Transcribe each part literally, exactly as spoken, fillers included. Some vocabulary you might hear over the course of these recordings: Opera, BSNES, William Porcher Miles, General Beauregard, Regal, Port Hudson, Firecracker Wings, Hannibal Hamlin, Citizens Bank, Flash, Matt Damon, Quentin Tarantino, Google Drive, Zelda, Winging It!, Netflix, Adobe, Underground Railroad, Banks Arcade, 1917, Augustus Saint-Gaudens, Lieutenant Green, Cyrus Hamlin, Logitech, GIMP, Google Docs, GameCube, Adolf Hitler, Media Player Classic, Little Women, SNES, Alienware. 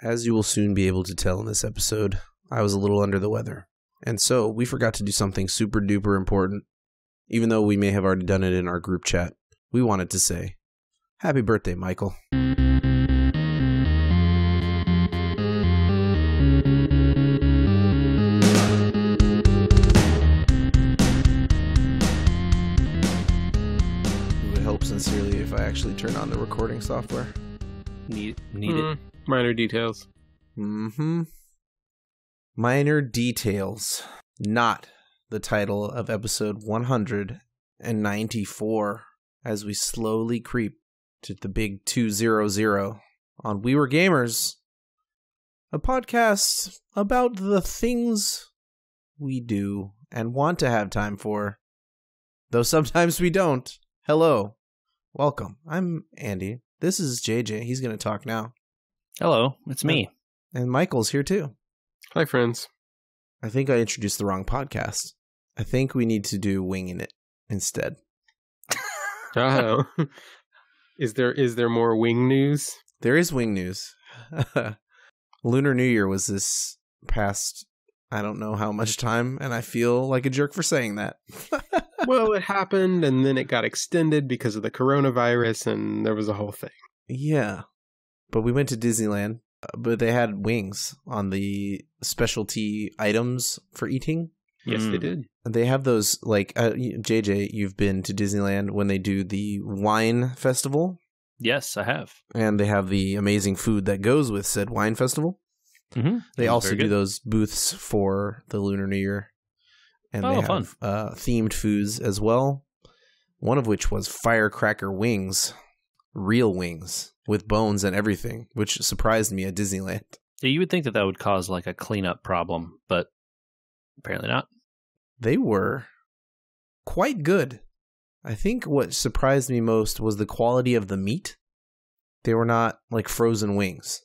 As you will soon be able to tell in this episode, I was a little under the weather, and so we forgot to do something super duper important. Even though we may have already done it in our group chat, we wanted to say, happy birthday, Michael. It would help sincerely if I actually turn on the recording software. Need, need mm, it. Minor details. Mm-hmm. Minor details. Not the title of episode one hundred ninety-four as we slowly creep to the big two hundred on We Were Gamers, a podcast about the things we do and want to have time for, though sometimes we don't. Hello. Welcome. I'm Andy. This is J J. He's going to talk now. Hello. It's me. And Michael's here too. Hi, friends. I think I introduced the wrong podcast. I think we need to do Winging It instead. Oh. Is there is there more wing news? There is wing news. Lunar New Year was this past, I don't know how much time, and I feel like a jerk for saying that. Well, it happened, and then it got extended because of the coronavirus, and there was a whole thing. Yeah. But we went to Disneyland, but they had wings on the specialty items for eating. Yes, mm. they did. They have those, like, uh, J J, you've been to Disneyland when they do the wine festival. Yes, I have. And they have the amazing food that goes with said wine festival. Mm-hmm. They That's also do those booths for the Lunar New Year. And oh, they have fun. Uh, themed foods as well. One of which was firecracker wings. Real wings with bones and everything, which surprised me at Disneyland. Yeah, you would think that that would cause like a cleanup problem, but apparently not. They were quite good. I think what surprised me most was the quality of the meat. They were not like frozen wings.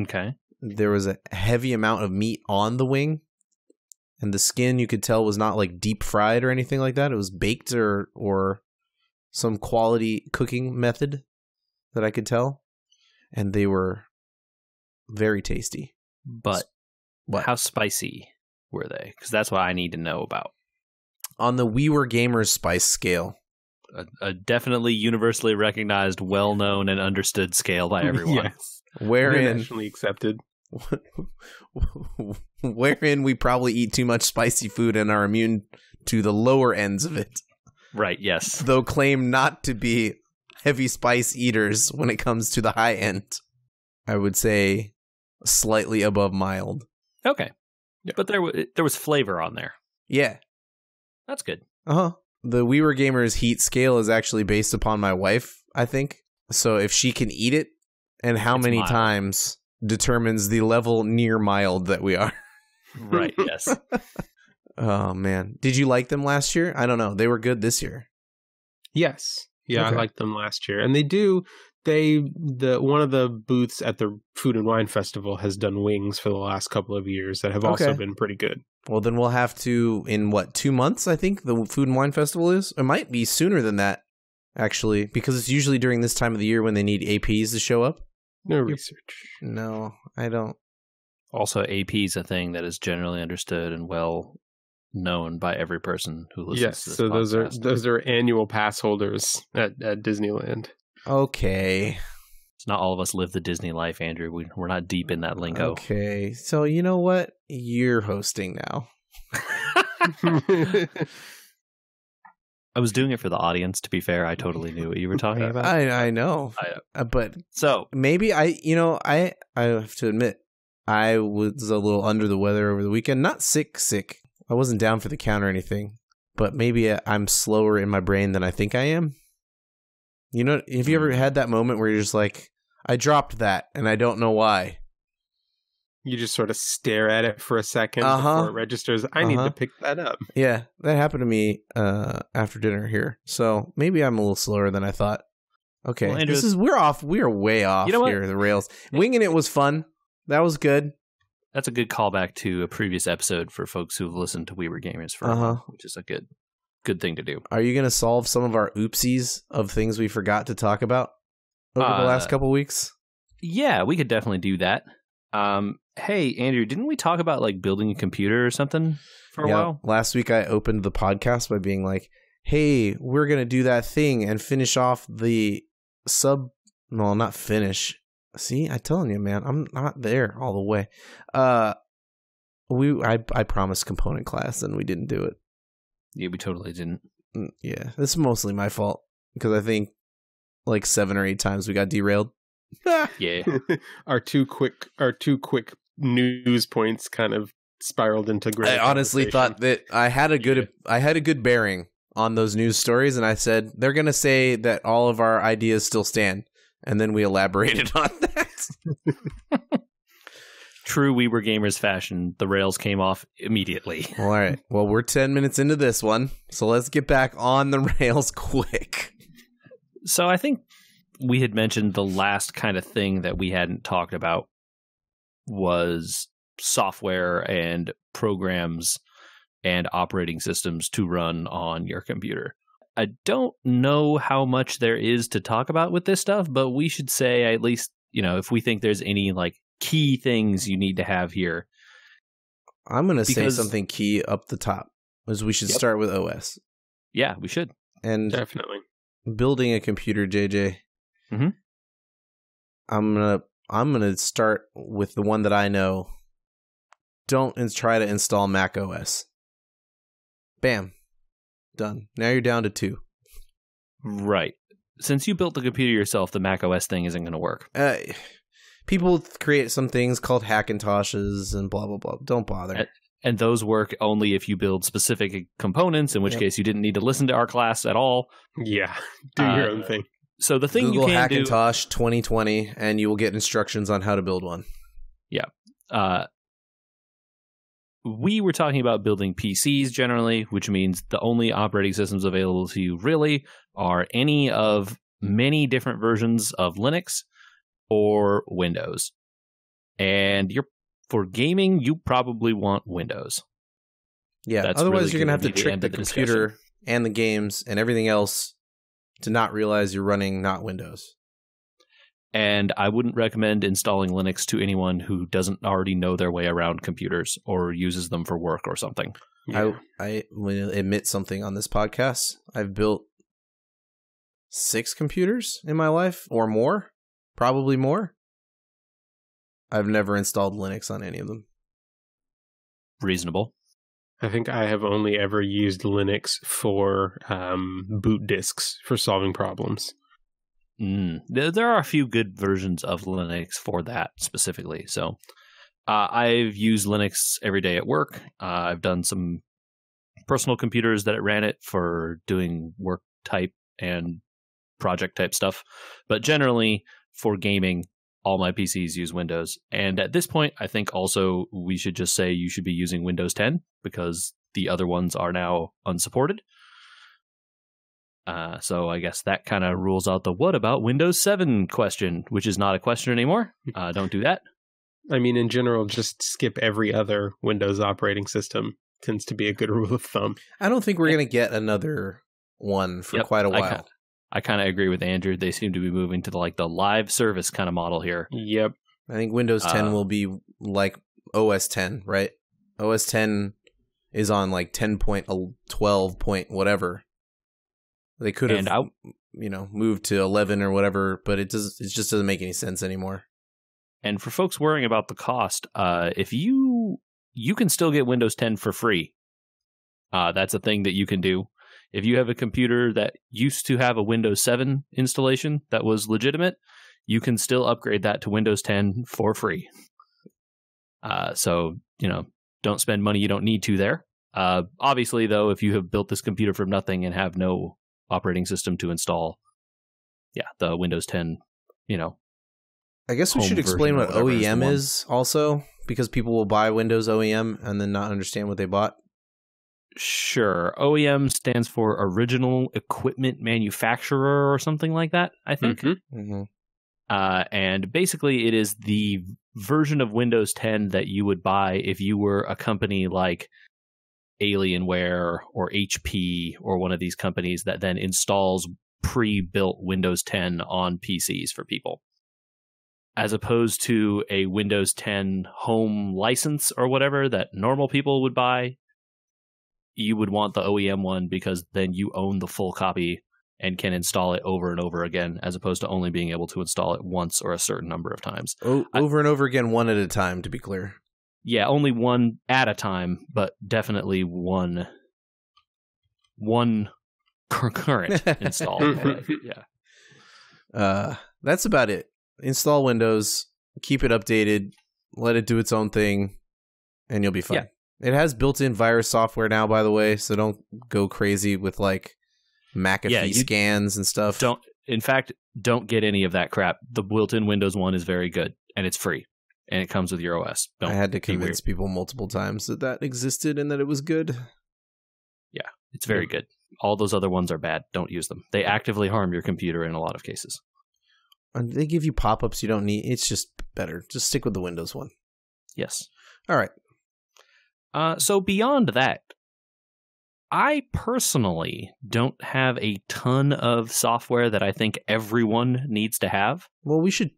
Okay. There was a heavy amount of meat on the wing, and the skin you could tell was not like deep fried or anything like that. It was baked or or some quality cooking method that I could tell, and they were very tasty. But what? How spicy were they? Because that's what I need to know about. On the We Were Gamers spice scale. A, a definitely universally recognized, well-known, and understood scale by everyone. Yes. Wherein, internationally accepted. Wherein we probably eat too much spicy food and are immune to the lower ends of it. Right, yes. Though claim not to be heavy spice eaters when it comes to the high end. I would say slightly above mild. Okay. Yeah. But there, w there was flavor on there. Yeah. That's good. Uh-huh. The We Were Gamers heat scale is actually based upon my wife, I think. So if she can eat it, and how it's many mild. times determines the level near mild that we are. Right, yes. Oh, man. Did you like them last year? I don't know. They were good this year. Yes. Yeah, okay. I liked them last year. And they do, they, the one of the booths at the Food and Wine Festival has done wings for the last couple of years that have okay. also been pretty good. Well, then we'll have to, in what, two months, I think, the Food and Wine Festival is? It might be sooner than that, actually, because it's usually during this time of the year when they need A Ps to show up. No research. No, I don't. Also, A P is a thing that is generally understood and well known by every person who listens yes, to this so podcast. those are those are annual pass holders at, at Disneyland. Okay. It's not all of us live the Disney life, Andrew. We, we're not deep in that lingo. Okay. So you know what? You're hosting now. I was doing it for the audience, to be fair. I totally knew what you were talking about. I, I know. I, but so maybe I, you know, I, I have to admit, I was a little under the weather over the weekend. Not sick, sick. I wasn't down for the count or anything, but maybe I'm slower in my brain than I think I am. You know, have you ever had that moment where you're just like, I dropped that and I don't know why? You just sort of stare at it for a second uh-huh. before it registers. I uh-huh. need to pick that up. Yeah, that happened to me uh, after dinner here. So maybe I'm a little slower than I thought. Okay, well, Andrew, this is we're off. We are way off you know here, the rails. Winging It was fun. That was good. That's a good callback to a previous episode for folks who've listened to We Were Gamers for a while, which is a good good thing to do. Are you going to solve some of our oopsies of things we forgot to talk about over uh, the last couple weeks? Yeah, we could definitely do that. Um, hey, Andrew, didn't we talk about like building a computer or something for a yeah. while? Last week I opened the podcast by being like, hey, we're going to do that thing and finish off the sub. Well, not finish. See, I'm telling you, man, I'm not there all the way. Uh, we, I, I promised component class and we didn't do it. Yeah, we totally didn't. Yeah, it's mostly my fault because I think like seven or eight times we got derailed. Yeah, our two quick, our two quick news points kind of spiraled into great. I honestly thought that I had a good, yeah. I had a good bearing on those news stories, and I said they're going to say that all of our ideas still stand, and then we elaborated on that. True, We Were Gamers fashion, the rails came off immediately. All right. Well, we're ten minutes into this one, so let's get back on the rails quick. So I think we had mentioned the last kind of thing that we hadn't talked about was software and programs and operating systems to run on your computer. I don't know how much there is to talk about with this stuff, but we should say at least, you know, if we think there's any like key things you need to have here. I'm going to say something key up the top is we should yep. start with O S. Yeah, we should. And definitely building a computer, J J. Mm-hmm. I'm going to I'm going to start with the one that I know. Don't try to install Mac O S. Bam. Done. Now you're down to two. Right. Since you built the computer yourself, the Mac O S thing isn't going to work. Uh People create some things called Hackintoshes and blah, blah, blah. Don't bother. And those work only if you build specific components, in which yep. case you didn't need to listen to our class at all. Yeah. Do uh, your own thing. So the thing Google you can Hackintosh do, twenty twenty, and you will get instructions on how to build one. Yeah. Uh, we were talking about building P Cs generally, which means the only operating systems available to you really are any of many different versions of Linux or Windows. And you're for gaming, you probably want Windows. Yeah, that's otherwise really you're going to have to trick the, the computer discussion. And the games and everything else to not realize you're running not Windows. And I wouldn't recommend installing Linux to anyone who doesn't already know their way around computers or uses them for work or something. Yeah. I, I will admit something on this podcast. I've built six computers in my life or more. Probably more. I've never installed Linux on any of them. Reasonable. I think I have only ever used Linux for um, boot disks for solving problems. Mm. There are a few good versions of Linux for that specifically. So uh, I've used Linux every day at work. Uh, I've done some personal computers that it ran it for doing work type and project type stuff. But generally, for gaming, all my P Cs use Windows. And at this point, I think also we should just say you should be using Windows ten because the other ones are now unsupported. Uh, so I guess that kind of rules out the what about Windows seven question, which is not a question anymore. Uh, don't do that. I mean, in general, just skip every other Windows operating system. Tends to be a good rule of thumb. I don't think we're going to get another one for yep, quite a while. I kind of agree with Andrew. They seem to be moving to the, like the live service kind of model here. Yep. I think Windows ten uh, will be like O S ten, right? O S ten is on like ten point twelve point whatever. They could have, I, you know, moved to eleven or whatever, but it does. It just doesn't make any sense anymore. And for folks worrying about the cost, uh, if you you can still get Windows ten for free, uh, that's a thing that you can do. If you have a computer that used to have a Windows seven installation that was legitimate, you can still upgrade that to Windows ten for free. Uh, so, you know, don't spend money you don't need to there. Uh, obviously, though, if you have built this computer from nothing and have no operating system to install, yeah, the Windows ten, you know. I guess we should explain what O E M is also, because people will buy Windows O E M and then not understand what they bought. Sure. O E M stands for Original Equipment Manufacturer or something like that, I think. Mm-hmm. Mm-hmm. Uh, and basically, it is the version of Windows ten that you would buy if you were a company like Alienware or H P or one of these companies that then installs pre-built Windows ten on P Cs for people. as opposed to a Windows ten home license or whatever that normal people would buy, you would want the O E M one because then you own the full copy and can install it over and over again, as opposed to only being able to install it once or a certain number of times. Oh, over I, and over again, one at a time, to be clear. Yeah, only one at a time, but definitely one, one concurrent install. But, yeah. Uh, that's about it. Install Windows, keep it updated, let it do its own thing, and you'll be fine. Yeah. It has built-in virus software now, by the way, so don't go crazy with like McAfee yeah, scans and stuff. Don't. In fact, don't get any of that crap. The built-in Windows one is very good, and it's free, and it comes with your O S. Don't I had to convince people multiple times that that existed and that it was good. Yeah, it's very good. All those other ones are bad. Don't use them. They actively harm your computer in a lot of cases. And they give you pop-ups you don't need. It's just better. Just stick with the Windows one. Yes. All right. Uh, so beyond that, I personally don't have a ton of software that I think everyone needs to have. Well, we should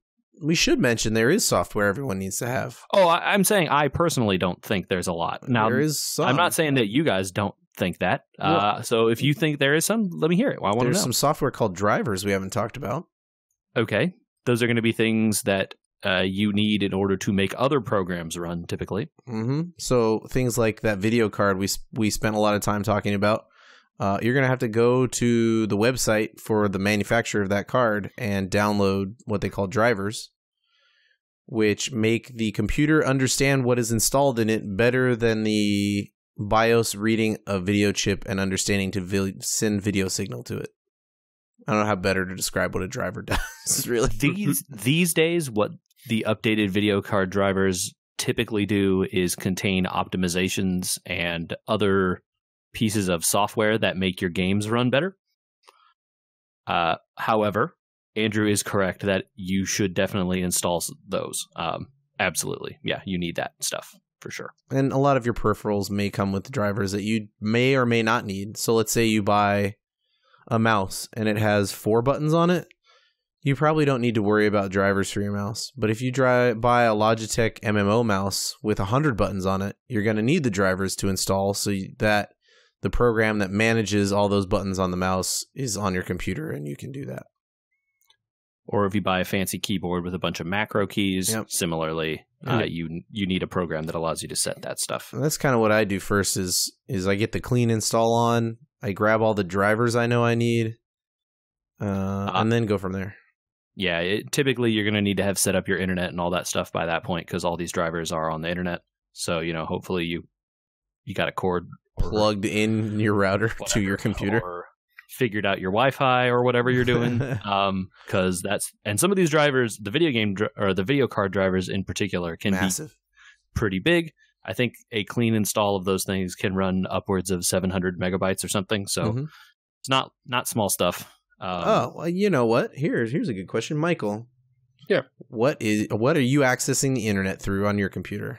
we should mention there is software everyone needs to have. Oh, I, I'm saying I personally don't think there's a lot. Now, there is some. I'm not saying that you guys don't think that. Yeah. Uh, so if you think there is some, let me hear it. I want to know. There's some software called drivers we haven't talked about. Okay, those are going to be things that uh, you need in order to make other programs run, typically. Mm-hmm. So things like that video card we we spent a lot of time talking about. Uh, you're going to have to go to the website for the manufacturer of that card and download what they call drivers, which make the computer understand what is installed in it better than the BIOS reading a video chip and understanding to vi- send video signal to it. I don't know how better to describe what a driver does, really. These, these days, what the updated video card drivers typically do is contain optimizations and other pieces of software that make your games run better. Uh, however, Andrew is correct that you should definitely install those. Um, absolutely. Yeah, you need that stuff for sure. And a lot of your peripherals may come with drivers that you may or may not need. So let's say you buy a mouse and it has four buttons on it, you probably don't need to worry about drivers for your mouse. But if you dry, buy a Logitech M M O mouse with one hundred buttons on it, you're going to need the drivers to install so that the program that manages all those buttons on the mouse is on your computer and you can do that. Or if you buy a fancy keyboard with a bunch of macro keys, yep. similarly, uh, you you need a program that allows you to set that stuff. And that's kind of what I do first is, is I get the clean install on, I grab all the drivers I know I need, uh, uh, and then go from there. Yeah, it, typically you're going to need to have set up your internet and all that stuff by that point because all these drivers are on the internet. So, you know, hopefully you you got a cord plugged in your router to your computer, or figured out your Wi-Fi or whatever you're doing, because um, that's and some of these drivers, the video game dr or the video card drivers in particular, can Massive. be pretty big. I think a clean install of those things can run upwards of seven hundred megabytes or something. So mm-hmm. it's not not small stuff. Um, oh, well, you know what? Here's here's a good question, Michael. Yeah. What is what are you accessing the internet through on your computer?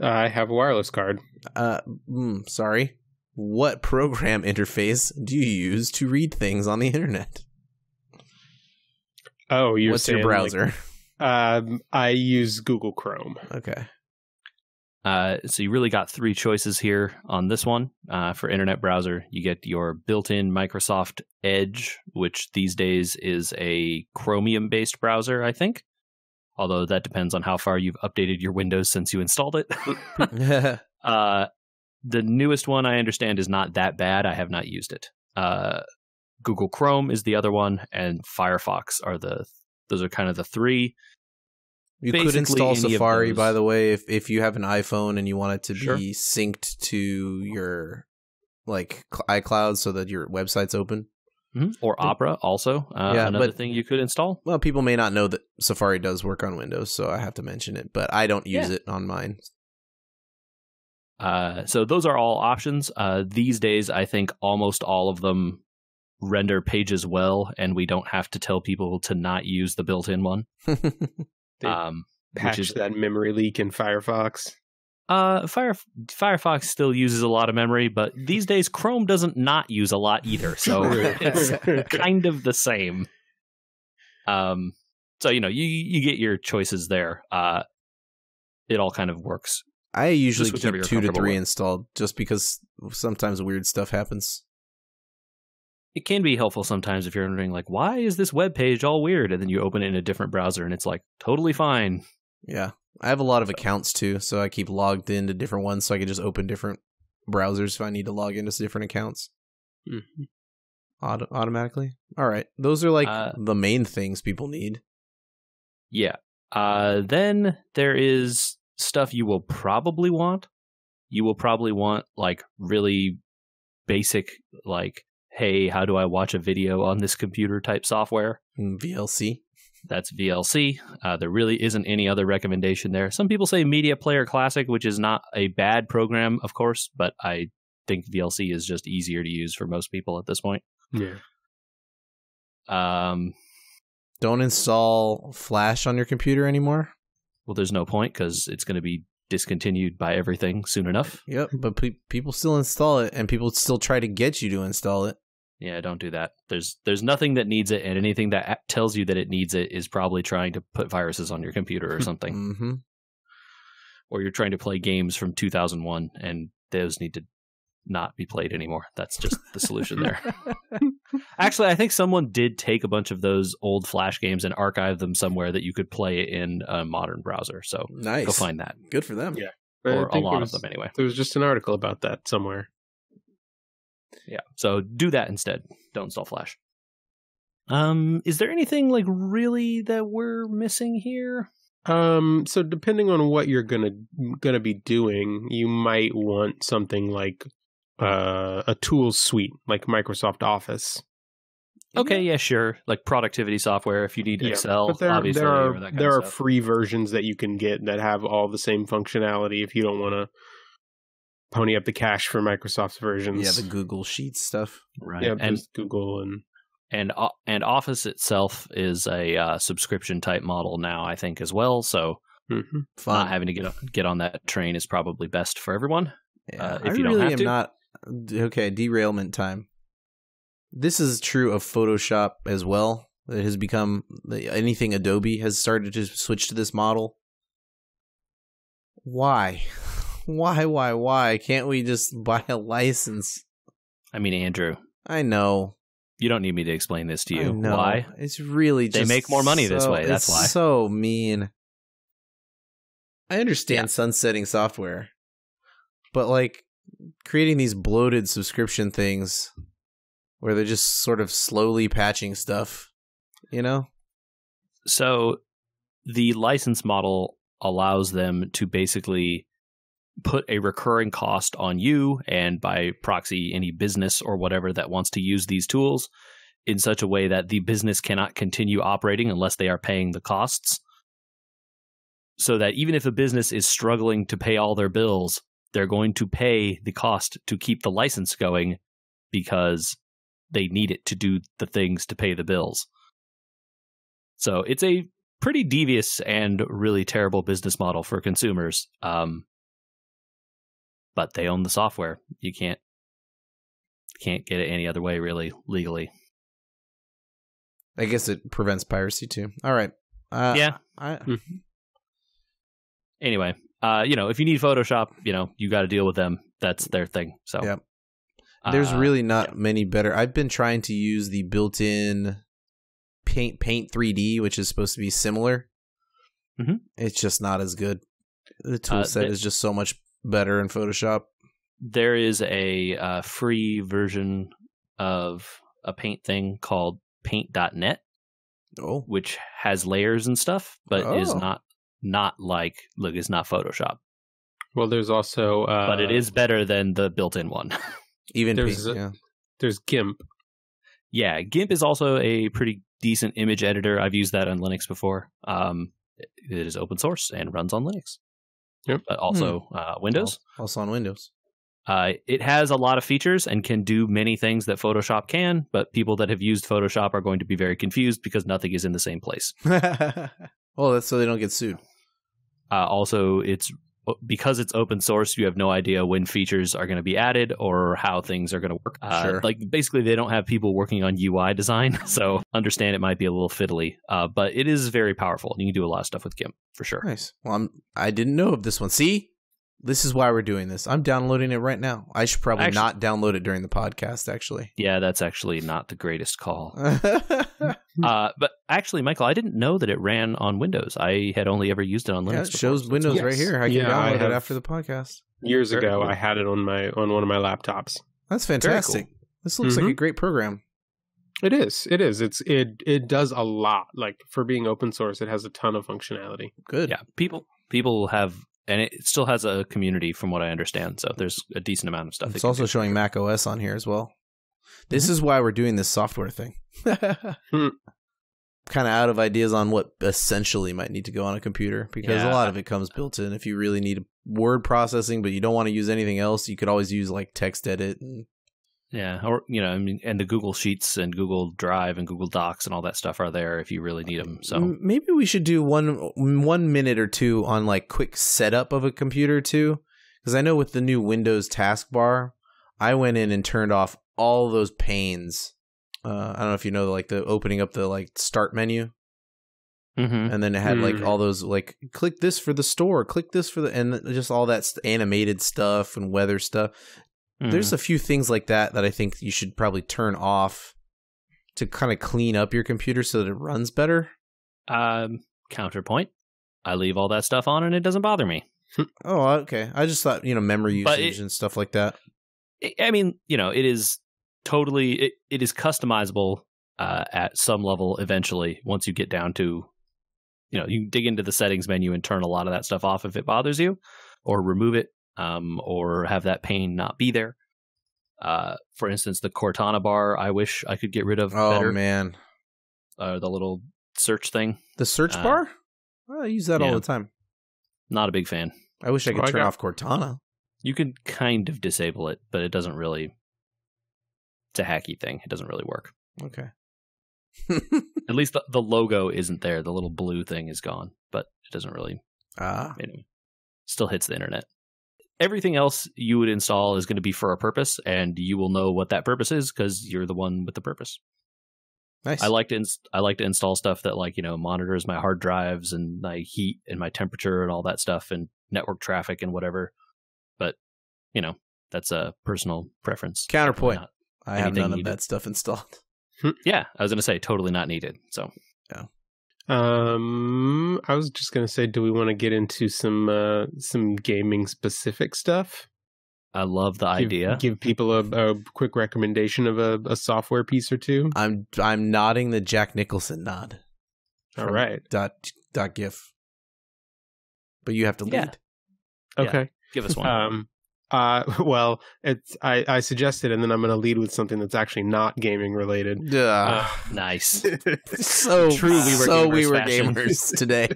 Uh, I have a wireless card. Uh, mm, sorry. What program interface do you use to read things on the internet? Oh, you're what's saying, your browser? Like, um, I use Google Chrome. Okay. Uh, so you really got three choices here on this one. Uh, for internet browser, you get your built-in Microsoft Edge, which these days is a Chromium-based browser, I think. Although that depends on how far you've updated your Windows since you installed it. uh, the newest one, I understand, is not that bad. I have not used it. Uh, Google Chrome is the other one, and Firefox are the those are kind of the three. You Basically could install Safari, by the way, if, if you have an iPhone and you want it to sure. be synced to your like iCloud so that your website's open. Mm-hmm. Or Opera also, uh, yeah, another but, thing you could install. Well, people may not know that Safari does work on Windows, so I have to mention it, but I don't use yeah. it on mine. Uh, so those are all options. Uh, these days, I think almost all of them render pages well, and we don't have to tell people to not use the built-in one. Um, patch which is, that memory leak in Firefox. Uh, Fire Firefox still uses a lot of memory, but these days Chrome doesn't not use a lot either, so it's kind of the same. Um, So, you know, you you get your choices there. Uh, it all kind of works. I usually keep two to three with. installed just because sometimes weird stuff happens. It can be helpful sometimes if you're wondering, like, why is this web page all weird? And then you open it in a different browser and it's like totally fine. Yeah. I have a lot of accounts too, so I keep logged into different ones so I can just open different browsers if I need to log into different accounts. Mm-hmm. Auto automatically. All right. Those are like uh, the main things people need. Yeah. Uh, then there is stuff you will probably want. You will probably want like really basic, like, hey, how do I watch a video on this computer type software? V L C. That's V L C. Uh, there really isn't any other recommendation there. Some people say Media Player Classic, which is not a bad program, of course, but I think V L C is just easier to use for most people at this point. Yeah. Um, Don't install Flash on your computer anymore. Well, there's no point because it's going to be discontinued by everything soon enough. Yep, but pe people still install it, and people still try to get you to install it. Yeah, don't do that. There's there's nothing that needs it, and anything that tells you that it needs it is probably trying to put viruses on your computer or something. Mm-hmm. Or you're trying to play games from two thousand one, and those need to not be played anymore. That's just the solution there. Actually, I think someone did take a bunch of those old Flash games and archive them somewhere that you could play in a modern browser. So nice. Go find that. Good for them. Yeah. Or a lot was, of them anyway. There was just an article about that somewhere. Yeah. So do that instead. Don't install Flash. Um, is there anything like really that we're missing here? Um, so depending on what you're gonna gonna be doing, you might want something like uh, a tools suite, like Microsoft Office. Okay, yeah, sure. Like productivity software, if you need yeah, Excel, but there, obviously. There are, that kind there of are free versions that you can get that have all the same functionality if you don't want to pony up the cash for Microsoft's versions. Yeah, the Google Sheets stuff. Right. Yeah, and Google and... And, and Office itself is a uh, subscription type model now, I think, as well. So mm-hmm. not having to get on, get on that train is probably best for everyone. Yeah, uh, if I you don't really have am to. Not, okay, derailment time. This is true of Photoshop as well. It has become, anything Adobe has started to switch to this model. Why? Why, why, why? Can't we just buy a license? I mean, Andrew. I know. You don't need me to explain this to you. Why? It's really just... They make more money so, this way, that's why. So mean. I understand yeah. sunsetting software, but like creating these bloated subscription things where they're just sort of slowly patching stuff, you know? So the license model allows them to basically put a recurring cost on you and by proxy any business or whatever that wants to use these tools in such a way that the business cannot continue operating unless they are paying the costs. So that even if a business is struggling to pay all their bills, they're going to pay the cost to keep the license going because they need it to do the things to pay the bills. So it's a pretty devious and really terrible business model for consumers. Um, But they own the software. You can't can't get it any other way, really, legally. I guess it prevents piracy too. All right. Uh, yeah. I, mm-hmm. Anyway, uh, you know, if you need Photoshop, you know, you got to deal with them. That's their thing. So yeah. There's uh, really not yeah. many better. I've been trying to use the built-in Paint Paint three D, which is supposed to be similar. Mm-hmm. It's just not as good. The tool uh, set is just so much better in Photoshop. There is a uh, free version of a paint thing called paint dot net, oh. which has layers and stuff, but oh. is not not like look, it's not Photoshop. Well, there's also, uh, but it is better than the built-in one. Even there's paint, a, yeah. there's GIMP. Yeah, GIMP is also a pretty decent image editor. I've used that on Linux before. Um, it is open source and runs on Linux. Yep. But also hmm. uh, Windows. Also on Windows. Uh, it has a lot of features and can do many things that Photoshop can, but people that have used Photoshop are going to be very confused because nothing is in the same place. Well, that's so they don't get sued. Uh, also, it's because it's open source, you have no idea when features are going to be added or how things are going to work. Uh, sure. Like basically, they don't have people working on U I design, so understand it might be a little fiddly. Uh, but it is very powerful. You can do a lot of stuff with GIMP for sure. Nice. Well, I'm, I didn't know of this one. See, this is why we're doing this. I'm downloading it right now. I should probably actually, not download it during the podcast. Actually, yeah, that's actually not the greatest call. Uh, but actually, Michael, I didn't know that it ran on Windows. I had only ever used it on Linux. Yeah, it shows Windows yes. right here. I can yeah, download I it after the podcast. Years Very ago, cool. I had it on my on one of my laptops. That's fantastic. Cool. This looks mm-hmm. like a great program. It is. It is. It's it it does a lot. Like for being open source, it has a ton of functionality. Good. Yeah. People people have, and it still has a community, from what I understand. So there's a decent amount of stuff. It's also showing Mac O S on here as well. This mm-hmm. is why we're doing this software thing. hmm. Kind of out of ideas on what essentially might need to go on a computer, because yeah. a lot of it comes built in. If you really need word processing, but you don't want to use anything else, you could always use like text edit. And... yeah. Or, you know, I mean, and the Google Sheets and Google Drive and Google Docs and all that stuff are there if you really need them. So maybe we should do one, one minute or two on like quick setup of a computer too. Because I know with the new Windows taskbar, I went in and turned off all those panes. Uh, I don't know if you know, like the opening up the like start menu, mm-hmm. and then it had like mm-hmm. all those like click this for the store, click this for the, and just all that animated stuff and weather stuff. Mm-hmm. There's a few things like that that I think you should probably turn off to kind of clean up your computer so that it runs better. Um, counterpoint: I leave all that stuff on and it doesn't bother me. Oh, okay. I just thought, you know, memory usage it, and stuff like that. I mean, you know, it is totally, it, it is customizable uh, at some level eventually once you get down to, you know, you can dig into the settings menu and turn a lot of that stuff off if it bothers you, or remove it, um, or have that pane not be there. Uh, for instance, the Cortana bar, I wish I could get rid of. Oh, better. man. Uh, the little search thing. The search uh, bar? Well, I use that yeah. all the time. Not a big fan. I wish I could oh, turn I off Cortana. You can kind of disable it, but it doesn't really, it's a hacky thing. It doesn't really work. Okay. At least the, the logo isn't there. The little blue thing is gone, but it doesn't really, ah. anyway, still hits the internet. Everything else you would install is going to be for a purpose, and you will know what that purpose is because you're the one with the purpose. Nice. I like to inst I like to install stuff that like, you know, monitors my hard drives and my heat and my temperature and all that stuff and network traffic and whatever. But, you know, that's a personal preference. Counterpoint. I have none of that stuff installed. Yeah, I was going to say totally not needed. So, yeah. Um, I was just going to say, do we want to get into some uh, some gaming specific stuff? I love the give, idea. Give people a, a quick recommendation of a, a software piece or two. I'm I'm nodding the Jack Nicholson nod. All right. Dot dot gif. But you have to lead. Yeah. Okay. Yeah. Give us one. Um, uh, well, it's I, I suggested, and then I'm going to lead with something that's actually not gaming related. Uh, nice. So true. We were so gamers, we were fashion. gamers today.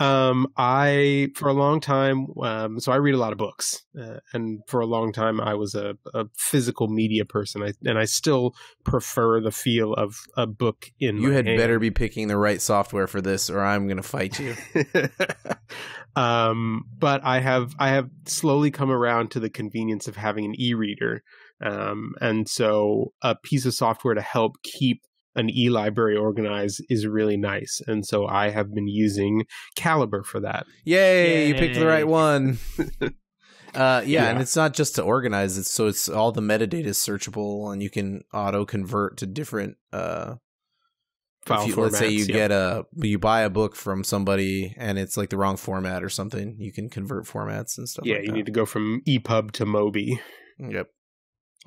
um, I for a long time. Um, so I read a lot of books, uh, and for a long time I was a, a physical media person, I, and I still prefer the feel of a book in. You my had hand. better be picking the right software for this, or I'm going to fight you. Um, but I have, I have slowly come around to the convenience of having an e-reader. Um, and so a piece of software to help keep an e-library organized is really nice. And so I have been using Caliber for that. Yay, Yay. You picked the right one. uh, yeah, yeah. And it's not just to organize it. So it's all the metadata is searchable and you can auto convert to different, uh, File you, formats, let's say you yeah. get a you buy a book from somebody and it's like the wrong format or something. You can convert formats and stuff. Yeah, like you that. need to go from E pub to Mobi. Yep,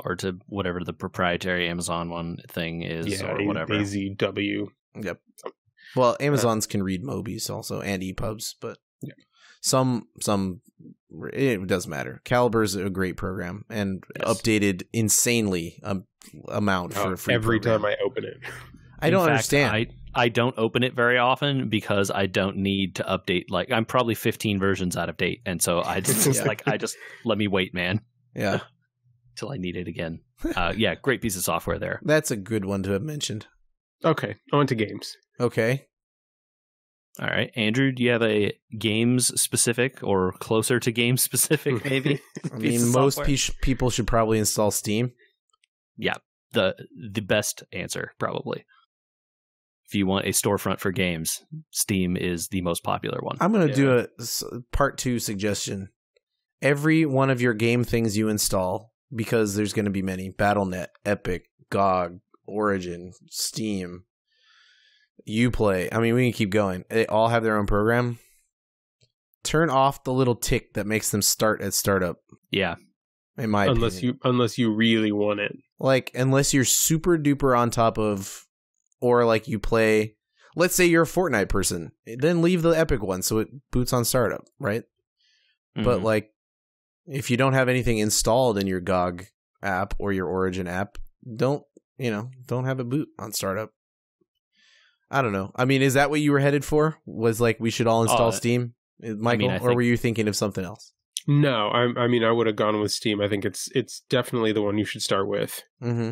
or to whatever the proprietary Amazon one thing is, yeah, or whatever. A Z W. Yep. Well, Amazon's uh, can read Mobis also and E pubs, but yeah. some some it doesn't matter. Caliber's a great program and yes. updated insanely um, amount oh, for a free every program. time I open it. I don't fact, understand. I, I don't open it very often because I don't need to update. Like I'm probably fifteen versions out of date. And so I just yeah. like, I just let me wait, man. Yeah. Till I need it again. Uh, yeah. Great piece of software there. That's a good one to have mentioned. Okay. On to games. Okay. All right, Andrew, do you have a games specific or closer to game specific maybe? I mean, most pe people should probably install Steam. Yeah, the the best answer probably. If you want a storefront for games, Steam is the most popular one. I'm going to yeah. do a part two suggestion. Every one of your game things you install, because there's going to be many, Battle dot net, Epic, G O G, Origin, Steam, Uplay. I mean, we can keep going. They all have their own program. Turn off the little tick that makes them start at startup. Yeah. In my unless opinion. you unless you really want it. Like, unless you're super duper on top of, or like you play, let's say you're a Fortnite person, then leave the Epic one so it boots on startup, right? Mm-hmm. But like, if you don't have anything installed in your G O G app or your Origin app, don't, you know, don't have it boot on startup. I don't know. I mean, is that what you were headed for? Was like, we should all install uh, Steam, Michael, I mean, I or were you thinking of something else? No, I, I mean, I would have gone with Steam. I think it's it's definitely the one you should start with. Mm-hmm.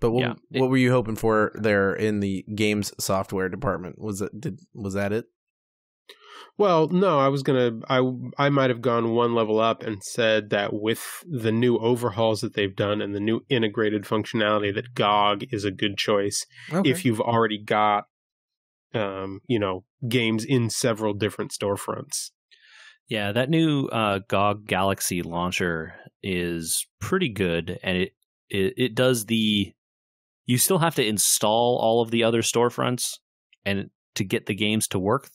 But what yeah, it, what were you hoping for there in the games software department? Was that did was that it? Well, no, I was gonna. I I might have gone one level up and said that with the new overhauls that they've done and the new integrated functionality, that G O G is a good choice okay. if you've already got. Um, you know, games in several different storefronts. Yeah, that new uh, G O G Galaxy launcher is pretty good, and it, it it does the. You still have to install all of the other storefronts and to get the games to work,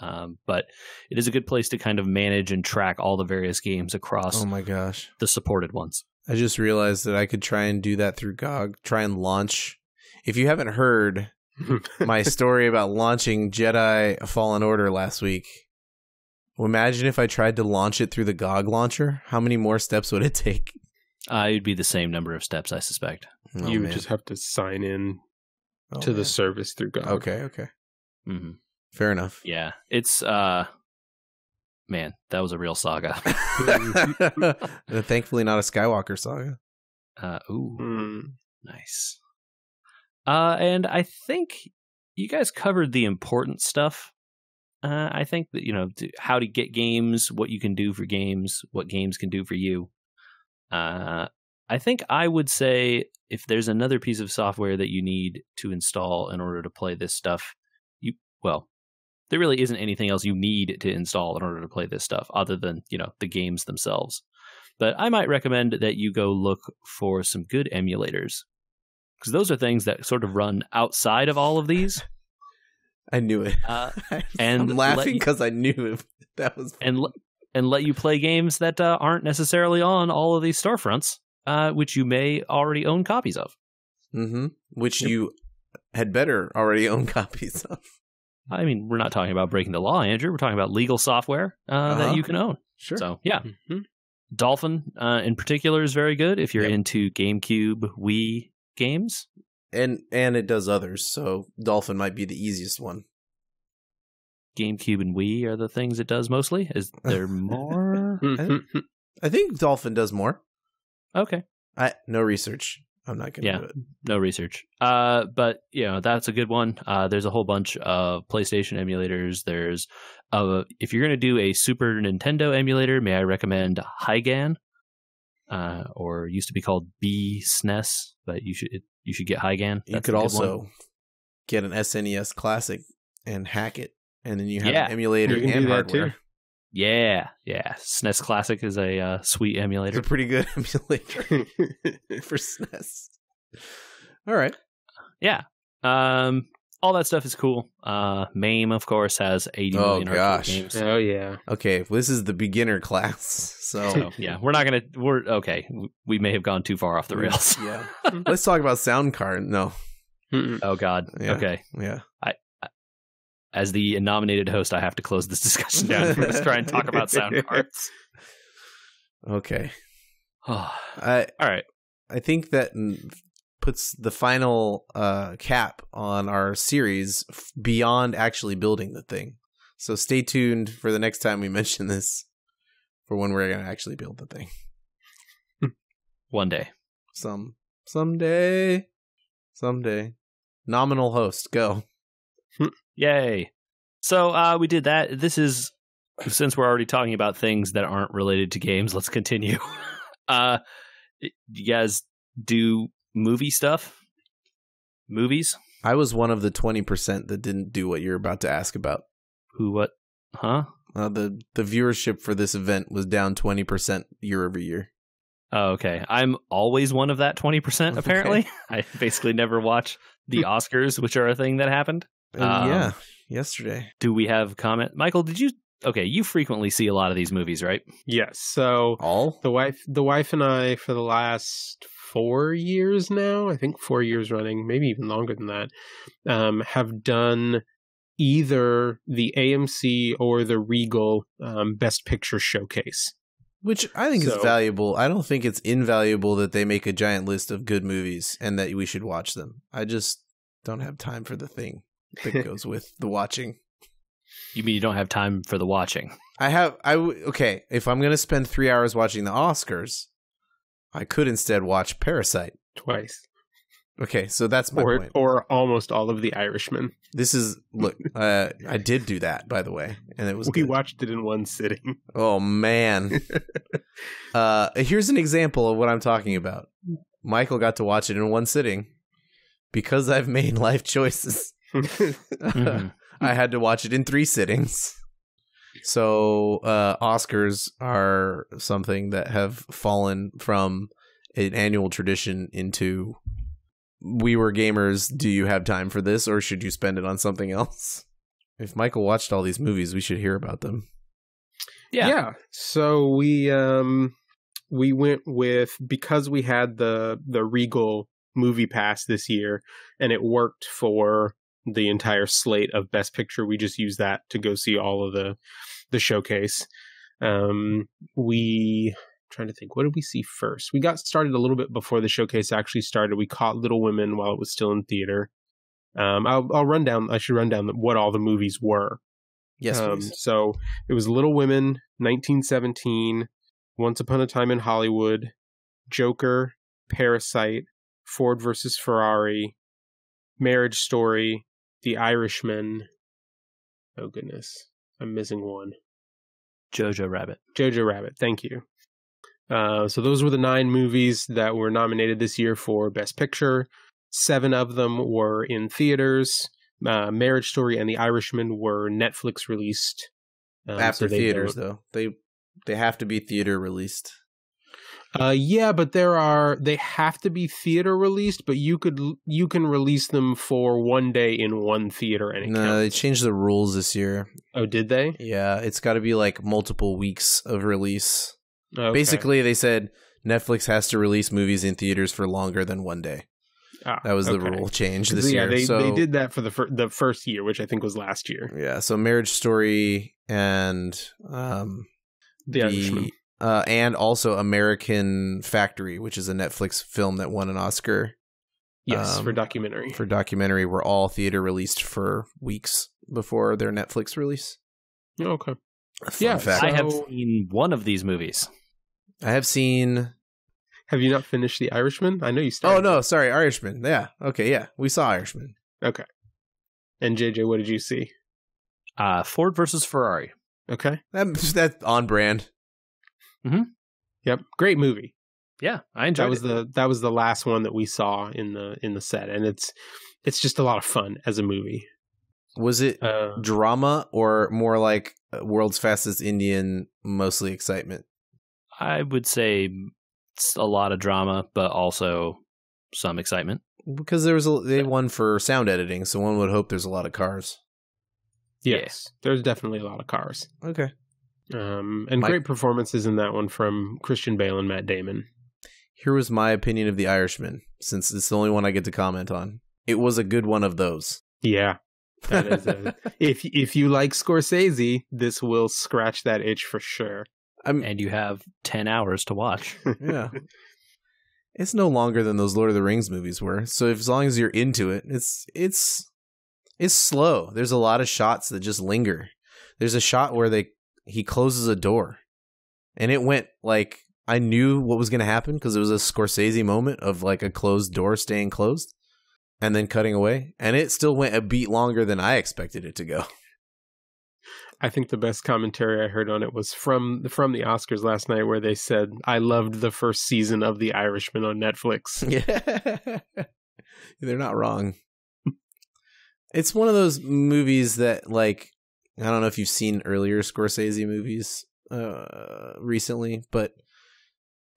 um, but it is a good place to kind of manage and track all the various games across. Oh my gosh, the supported ones! I just realized that I could try and do that through G O G. Try and launch. If you haven't heard. My story about launching Jedi Fallen Order last week. Well, imagine if I tried to launch it through the G O G launcher. How many more steps would it take? Uh, it'd be the same number of steps, I suspect. Oh, you man. just have to sign in oh, to man. the service through G O G. Okay, okay. Mm-hmm. Fair enough. Yeah, it's... Uh, man, that was a real saga. Thankfully not a Skywalker saga. Uh, ooh, mm. nice. Uh, and I think you guys covered the important stuff. Uh, I think that, you know, how to get games, what you can do for games, what games can do for you. Uh, I think I would say if there's another piece of software that you need to install in order to play this stuff, you, well, there really isn't anything else you need to install in order to play this stuff other than, you know, the games themselves. But I might recommend that you go look for some good emulators. Because those are things that sort of run outside of all of these. I knew it. Uh, and I'm laughing because I knew it. That was funny. and and let you play games that uh, aren't necessarily on all of these storefronts, uh, which you may already own copies of. Mm-hmm. Which yep. you had better already own copies of. I mean, we're not talking about breaking the law, Andrew. We're talking about legal software uh, uh-huh. that you can own. Sure. So yeah. Mm-hmm. Dolphin uh, in particular is very good if you're yep. into GameCube, Wii. Games and and it does others, so Dolphin might be the easiest one. GameCube and Wii are the things it does mostly. Is there more? I, I think Dolphin does more. Okay, I no research. I'm not gonna yeah, do it. No research. Uh, but you know that's a good one. Uh, there's a whole bunch of PlayStation emulators. There's uh, if you're gonna do a Super Nintendo emulator, may I recommend Higan? Uh, or used to be called B S N E S, but you should it, you should get Higan. That's you could also one. get an S N E S classic and hack it, and then you have yeah. an emulator you and hardware. Too. Yeah, yeah. S N E S classic is a uh, sweet emulator. It's a pretty good emulator for S N E S. All right. Yeah. Um. All that stuff is cool. Uh, MAME, of course, has eighty million oh, gosh. games. Oh, yeah. Okay, well, this is the beginner class. So, so yeah, we're not going to... We're Okay, we may have gone too far off the rails. yeah. Let's talk about sound card. No. Oh, God. Yeah. Okay. Yeah. I, I, as the nominated host, I have to close this discussion down. Let's try and talk about sound cards. Okay. I, All right. I think that... puts the final uh, cap on our series beyond actually building the thing. So stay tuned for the next time we mention this for when we're going to actually build the thing. One day. Some. Someday. Someday. Nominal host. Go. Yay. So uh, we did that. This is, since we're already talking about things that aren't related to games, let's continue. uh, you guys do movie stuff? Movies? I was one of the twenty percent that didn't do what you're about to ask about. Who, what? Huh? Uh, the, the viewership for this event was down twenty percent year over year. Oh, okay. I'm always one of that twenty percent, apparently. Okay. I basically never watch the Oscars, which are a thing that happened. Um, yeah, yesterday. Do we have comment? Michael, did you... Okay, you frequently see a lot of these movies, right? Yes. So all? the wife the wife and I, for the last four years now, I think four years running, maybe even longer than that, um, have done either the A M C or the Regal um, Best Picture Showcase. Which I think so, is valuable. I don't think it's invaluable that they make a giant list of good movies and that we should watch them. I just don't have time for the thing that goes with the watching. You mean you don't have time for the watching? I have. I w okay, if I'm going to spend three hours watching the Oscars, I could instead watch Parasite. Twice. Okay, so that's my or, point. Or almost all of The Irishman. This is, look, uh, I did do that, by the way, and it was We good. watched it in one sitting. Oh, man. uh, here's an example of what I'm talking about. Michael got to watch it in one sitting because I've made life choices. mm-hmm. I had to watch it in three sittings. So uh, Oscars are something that have fallen from an annual tradition into... We Were Gamers, do you have time for this, or should you spend it on something else? If Michael watched all these movies, we should hear about them. Yeah. Yeah. So we um we went with, because we had the the Regal movie pass this year and it worked for the entire slate of Best Picture, we just used that to go see all of the the showcase. Um we Trying to think, what did we see first? We got started a little bit before the showcase actually started. We caught Little Women while it was still in theater. Um, I'll, I'll run down. I should run down what all the movies were. Yes, um, please. So it was Little Women, nineteen seventeen, Once Upon a Time in Hollywood, Joker, Parasite, Ford versus Ferrari, Marriage Story, The Irishman. Oh goodness, I'm missing one. Jojo Rabbit. Jojo Rabbit. Thank you. Uh, so those were the nine movies that were nominated this year for Best Picture. Seven of them were in theaters. Uh, Marriage Story and The Irishman were Netflix released. Um, After so theaters, don't... though. They they have to be theater released. Uh, yeah, but there are they have to be theater released, but you could you can release them for one day in one theater. And it no, counts. They changed the rules this year. Oh, did they? Yeah, it's got to be like multiple weeks of release. Okay. Basically, they said Netflix has to release movies in theaters for longer than one day. Ah, that was okay. the rule change this yeah, year. They, so, they did that for the, fir the first year, which I think was last year. Yeah, so Marriage Story and um, the, the uh, and also American Factory, which is a Netflix film that won an Oscar. Yes, um, for documentary. For documentary, were all theater released for weeks before their Netflix release. Okay. Yeah, fact. I have seen one of these movies. I have seen... Have you not finished The Irishman? I know you started. Oh, no, sorry, Irishman. Yeah, okay, yeah. We saw Irishman. Okay. And J J, what did you see? Uh, Ford versus Ferrari. Okay. That, that's on brand. Mm-hmm. Yep, great movie. Yeah, I enjoyed that was it. The, that was the last one that we saw in the in the set, and it's it's just a lot of fun as a movie. Was it uh, drama or more like World's Fastest Indian, mostly excitement? I would say it's a lot of drama, but also some excitement. Because there was a, they won for sound editing, so one would hope there's a lot of cars. Yes, yeah. There's definitely a lot of cars. Okay. Um, and my, great performances in that one from Christian Bale and Matt Damon. Here was my opinion of The Irishman, since it's the only one I get to comment on. It was a good one of those. Yeah. That is a, if if you like Scorsese, this will scratch that itch for sure. I'm, and you have ten hours to watch. Yeah, it's no longer than those Lord of the Rings movies were. So if, as long as you're into it, it's it's it's slow. There's a lot of shots that just linger. There's a shot where they he closes a door, and it went like I knew what was going to happen because it was a Scorsese moment of like a closed door staying closed. And then cutting away. And it still went a beat longer than I expected it to go. I think the best commentary I heard on it was from from the Oscars last night, where they said, "I loved the first season of The Irishman on Netflix." Yeah, they're not wrong. It's one of those movies that, like, I don't know if you've seen earlier Scorsese movies uh, recently, but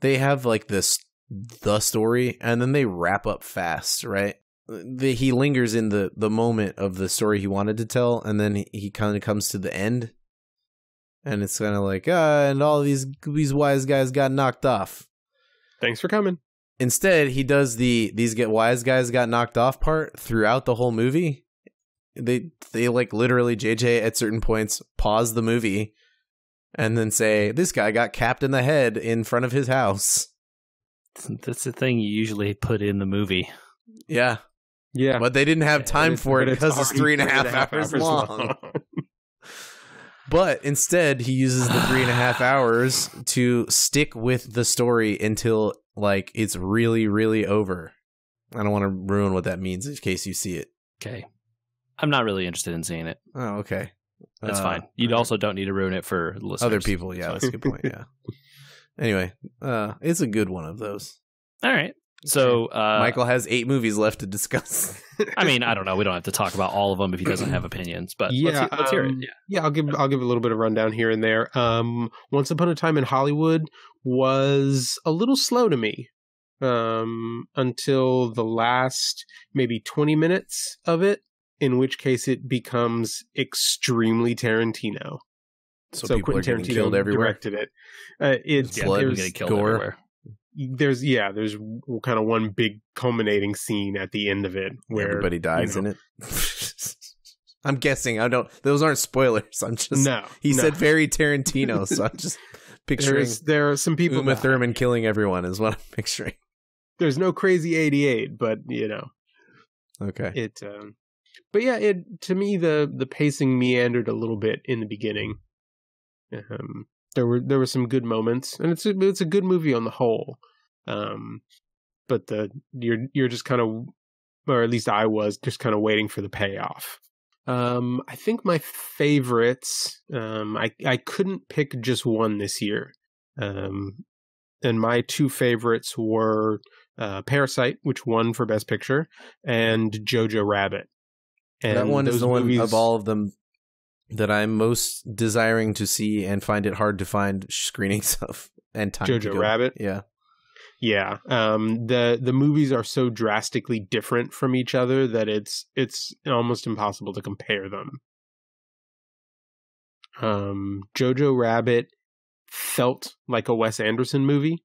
they have like this the story, and then they wrap up fast, right? The, he lingers in the, the moment of the story he wanted to tell, and then he, he kind of comes to the end, and it's kind of like, ah, and all these these wise guys got knocked off. Thanks for coming. Instead, he does the these get wise guys got knocked off part throughout the whole movie. They they like literally J J at certain points pause the movie, and then say, "This guy got capped in the head in front of his house." That's the thing you usually put in the movie. Yeah. Yeah, but they didn't have time yeah, for it because it's, it's three and a half, and a half hours, hours long. long. But instead, he uses the three and a half hours to stick with the story until, like, it's really, really over. I don't want to ruin what that means in case you see it. Okay. I'm not really interested in seeing it. Oh, okay. That's uh, fine. You right. also don't need to ruin it for listeners. Other people, yeah. That's a good point, yeah. Anyway, uh, it's a good one of those. All right. So uh, Michael has eight movies left to discuss. I mean, I don't know. We don't have to talk about all of them if he doesn't have opinions. But yeah, let's, let's hear um, it. Yeah. yeah, I'll give I'll give a little bit of rundown here and there. Um, Once Upon a Time in Hollywood was a little slow to me um, until the last maybe twenty minutes of it, in which case it becomes extremely Tarantino. So, so Quentin Tarantino directed it. Uh, it's yeah, blood getting killed gore. everywhere. There's yeah, there's kind of one big culminating scene at the end of it where everybody dies, you know, in it. I'm guessing. I don't. Those aren't spoilers. I'm just. No, he no. said very Tarantino, so I'm just picturing. There's, there are some people. Uma Thurman killing everyone is what I'm picturing. There's no crazy eighty-eight, but you know. Okay. It. Um, but yeah, it to me the the pacing meandered a little bit in the beginning. Um. There were there were some good moments, and it's a, it's a good movie on the whole, um, but the you're you're just kind of, or at least I was just kind of waiting for the payoff. Um, I think my favorites, um, I I couldn't pick just one this year, um, and my two favorites were uh, Parasite, which won for Best Picture, and Jojo Rabbit. And that one is the one of all of them that I'm most desiring to see and find it hard to find screenings of and time. Jojo Rabbit. Yeah. Yeah. Um, the, the movies are so drastically different from each other that it's, it's almost impossible to compare them. Um, Jojo Rabbit felt like a Wes Anderson movie.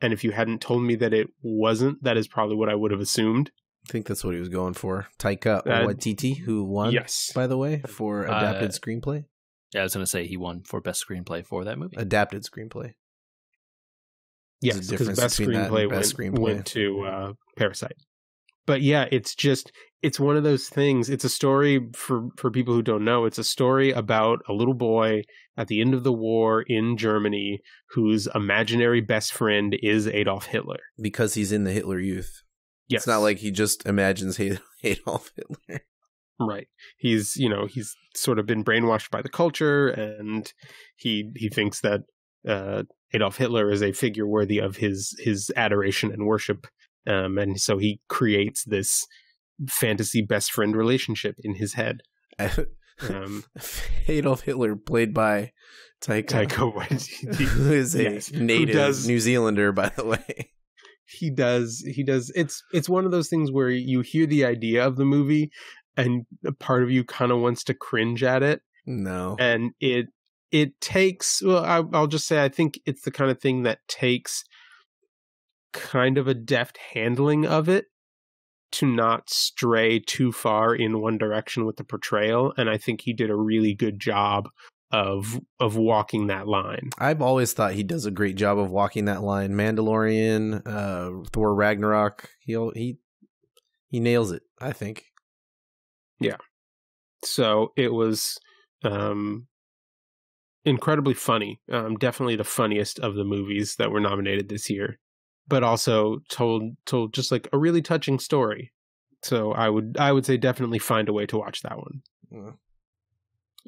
And if you hadn't told me that it wasn't, that is probably what I would have assumed. I think that's what he was going for. Taika Waititi, uh, who won, yes. by the way, for adapted uh, screenplay. Yeah, I was going to say he won for best screenplay for that movie. Adapted screenplay. Yes, because best, screenplay, best went, screenplay went to uh, Parasite. But yeah, it's just, it's one of those things. It's a story, for, for people who don't know, it's a story about a little boy at the end of the war in Germany whose imaginary best friend is Adolf Hitler. Because he's in the Hitler Youth. Yes. It's not like he just imagines Adolf Hitler. Right. He's, you know, he's sort of been brainwashed by the culture, and he he thinks that uh, Adolf Hitler is a figure worthy of his, his adoration and worship. Um, and so he creates this fantasy best friend relationship in his head. Um, Adolf Hitler, played by Taika, Taika Waititi, who is a yes. native does... New Zealander, by the way. He does. He does. It's it's one of those things where you hear the idea of the movie, and a part of you kind of wants to cringe at it. No, and it it takes. Well, I, I'll just say I think it's the kind of thing that takes kind of a deft handling of it to not stray too far in one direction with the portrayal. And I think he did a really good job of of walking that line. I've always thought he does a great job of walking that line. Mandalorian, uh, Thor Ragnarok, he he he nails it, I think. Yeah. So it was um, incredibly funny. Um, definitely the funniest of the movies that were nominated this year, but also told told just like a really touching story. So I would I would say definitely find a way to watch that one.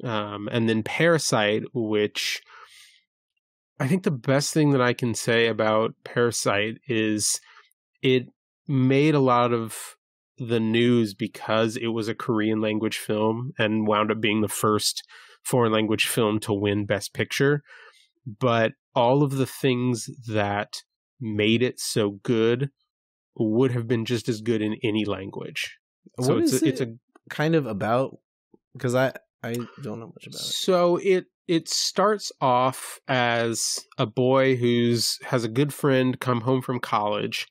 Yeah. Um, and then Parasite, which I think the best thing that I can say about Parasite is it made a lot of the news because it was a Korean language film and wound up being the first foreign language film to win Best Picture. But all of the things that made it so good would have been just as good in any language. So what it's is a, it's it a kind of about, because I, I don't know much about it. So it, it starts off as a boy who's has a good friend come home from college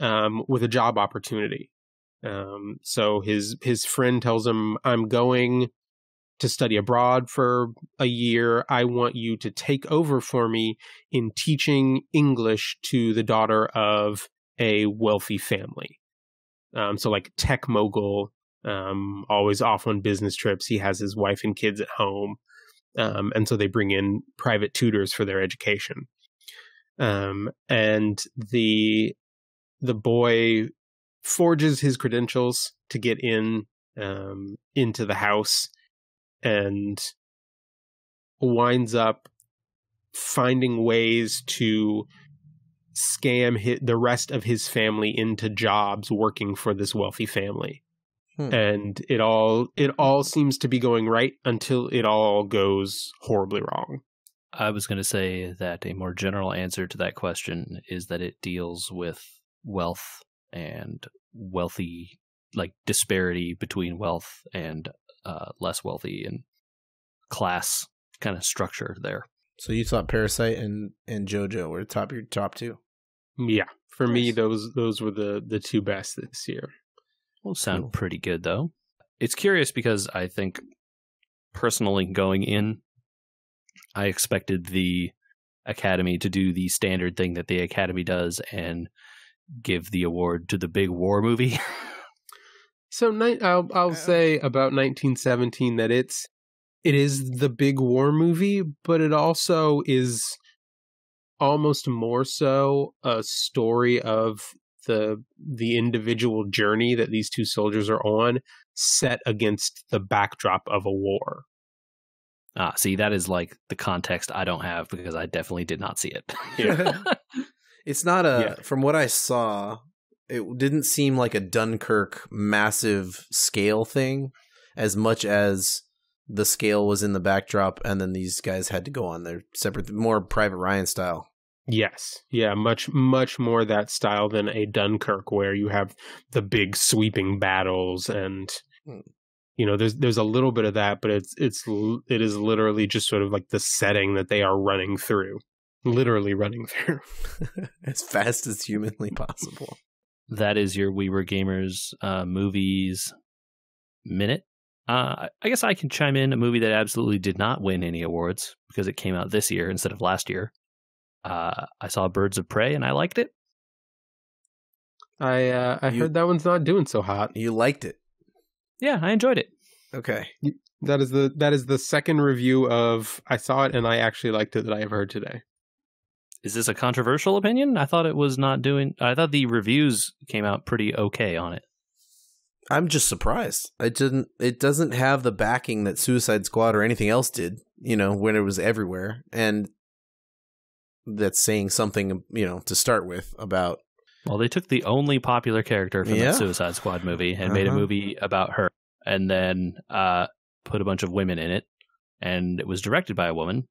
um, with a job opportunity. Um, so his, his friend tells him, I'm going to study abroad for a year. I want you to take over for me in teaching English to the daughter of a wealthy family. Um, so like tech mogul, um, always off on business trips. He has his wife and kids at home. Um, and so they bring in private tutors for their education. Um, and the, the boy forges his credentials to get in, um, into the house, and winds up finding ways to scam his, the rest of his family into jobs working for this wealthy family. Hmm. And it all it all seems to be going right until it all goes horribly wrong. I was going to say that a more general answer to that question is that it deals with wealth and wealthy, like disparity between wealth and uh, less wealthy and class kind of structure there. So you thought Parasite and, and JoJo were top your top two? Yeah. For nice. me, those those were the, the two best this year. Well, sound cool. Pretty good, though. It's curious because I think personally going in, I expected the Academy to do the standard thing that the Academy does and give the award to the big war movie. So I'll, I'll say about nineteen seventeen that it's it is the big war movie, but it also is almost more so a story of the the individual journey that these two soldiers are on set against the backdrop of a war. Ah, see, that is like the context I don't have because I definitely did not see it. Yeah. It's not a, yeah. From what I saw, it didn't seem like a Dunkirk massive scale thing as much as the scale was in the backdrop and then these guys had to go on their separate, more Private Ryan style. Yes. Yeah, much, much more that style than a Dunkirk where you have the big sweeping battles and, you know, there's there's a little bit of that, but it's it's it is literally just sort of like the setting that they are running through. Literally running through as fast as humanly possible. That is your We Were Gamers uh, movies minute. Uh, I guess I can chime in a movie that absolutely did not win any awards because it came out this year instead of last year. Uh, I saw Birds of Prey and I liked it. I uh, I you, heard that one's not doing so hot. You liked it? Yeah, I enjoyed it. Okay, that is the that is the second review of I saw it and I actually liked it that I have heard today. Is this a controversial opinion? I thought it was not doing... I thought the reviews came out pretty okay on it. I'm just surprised. It didn't. It doesn't have the backing that Suicide Squad or anything else did, you know, when it was everywhere. And that's saying something, you know, to start with about... Well, they took the only popular character from yeah. the Suicide Squad movie and uh-huh. made a movie about her and then uh, put a bunch of women in it. And it was directed by a woman.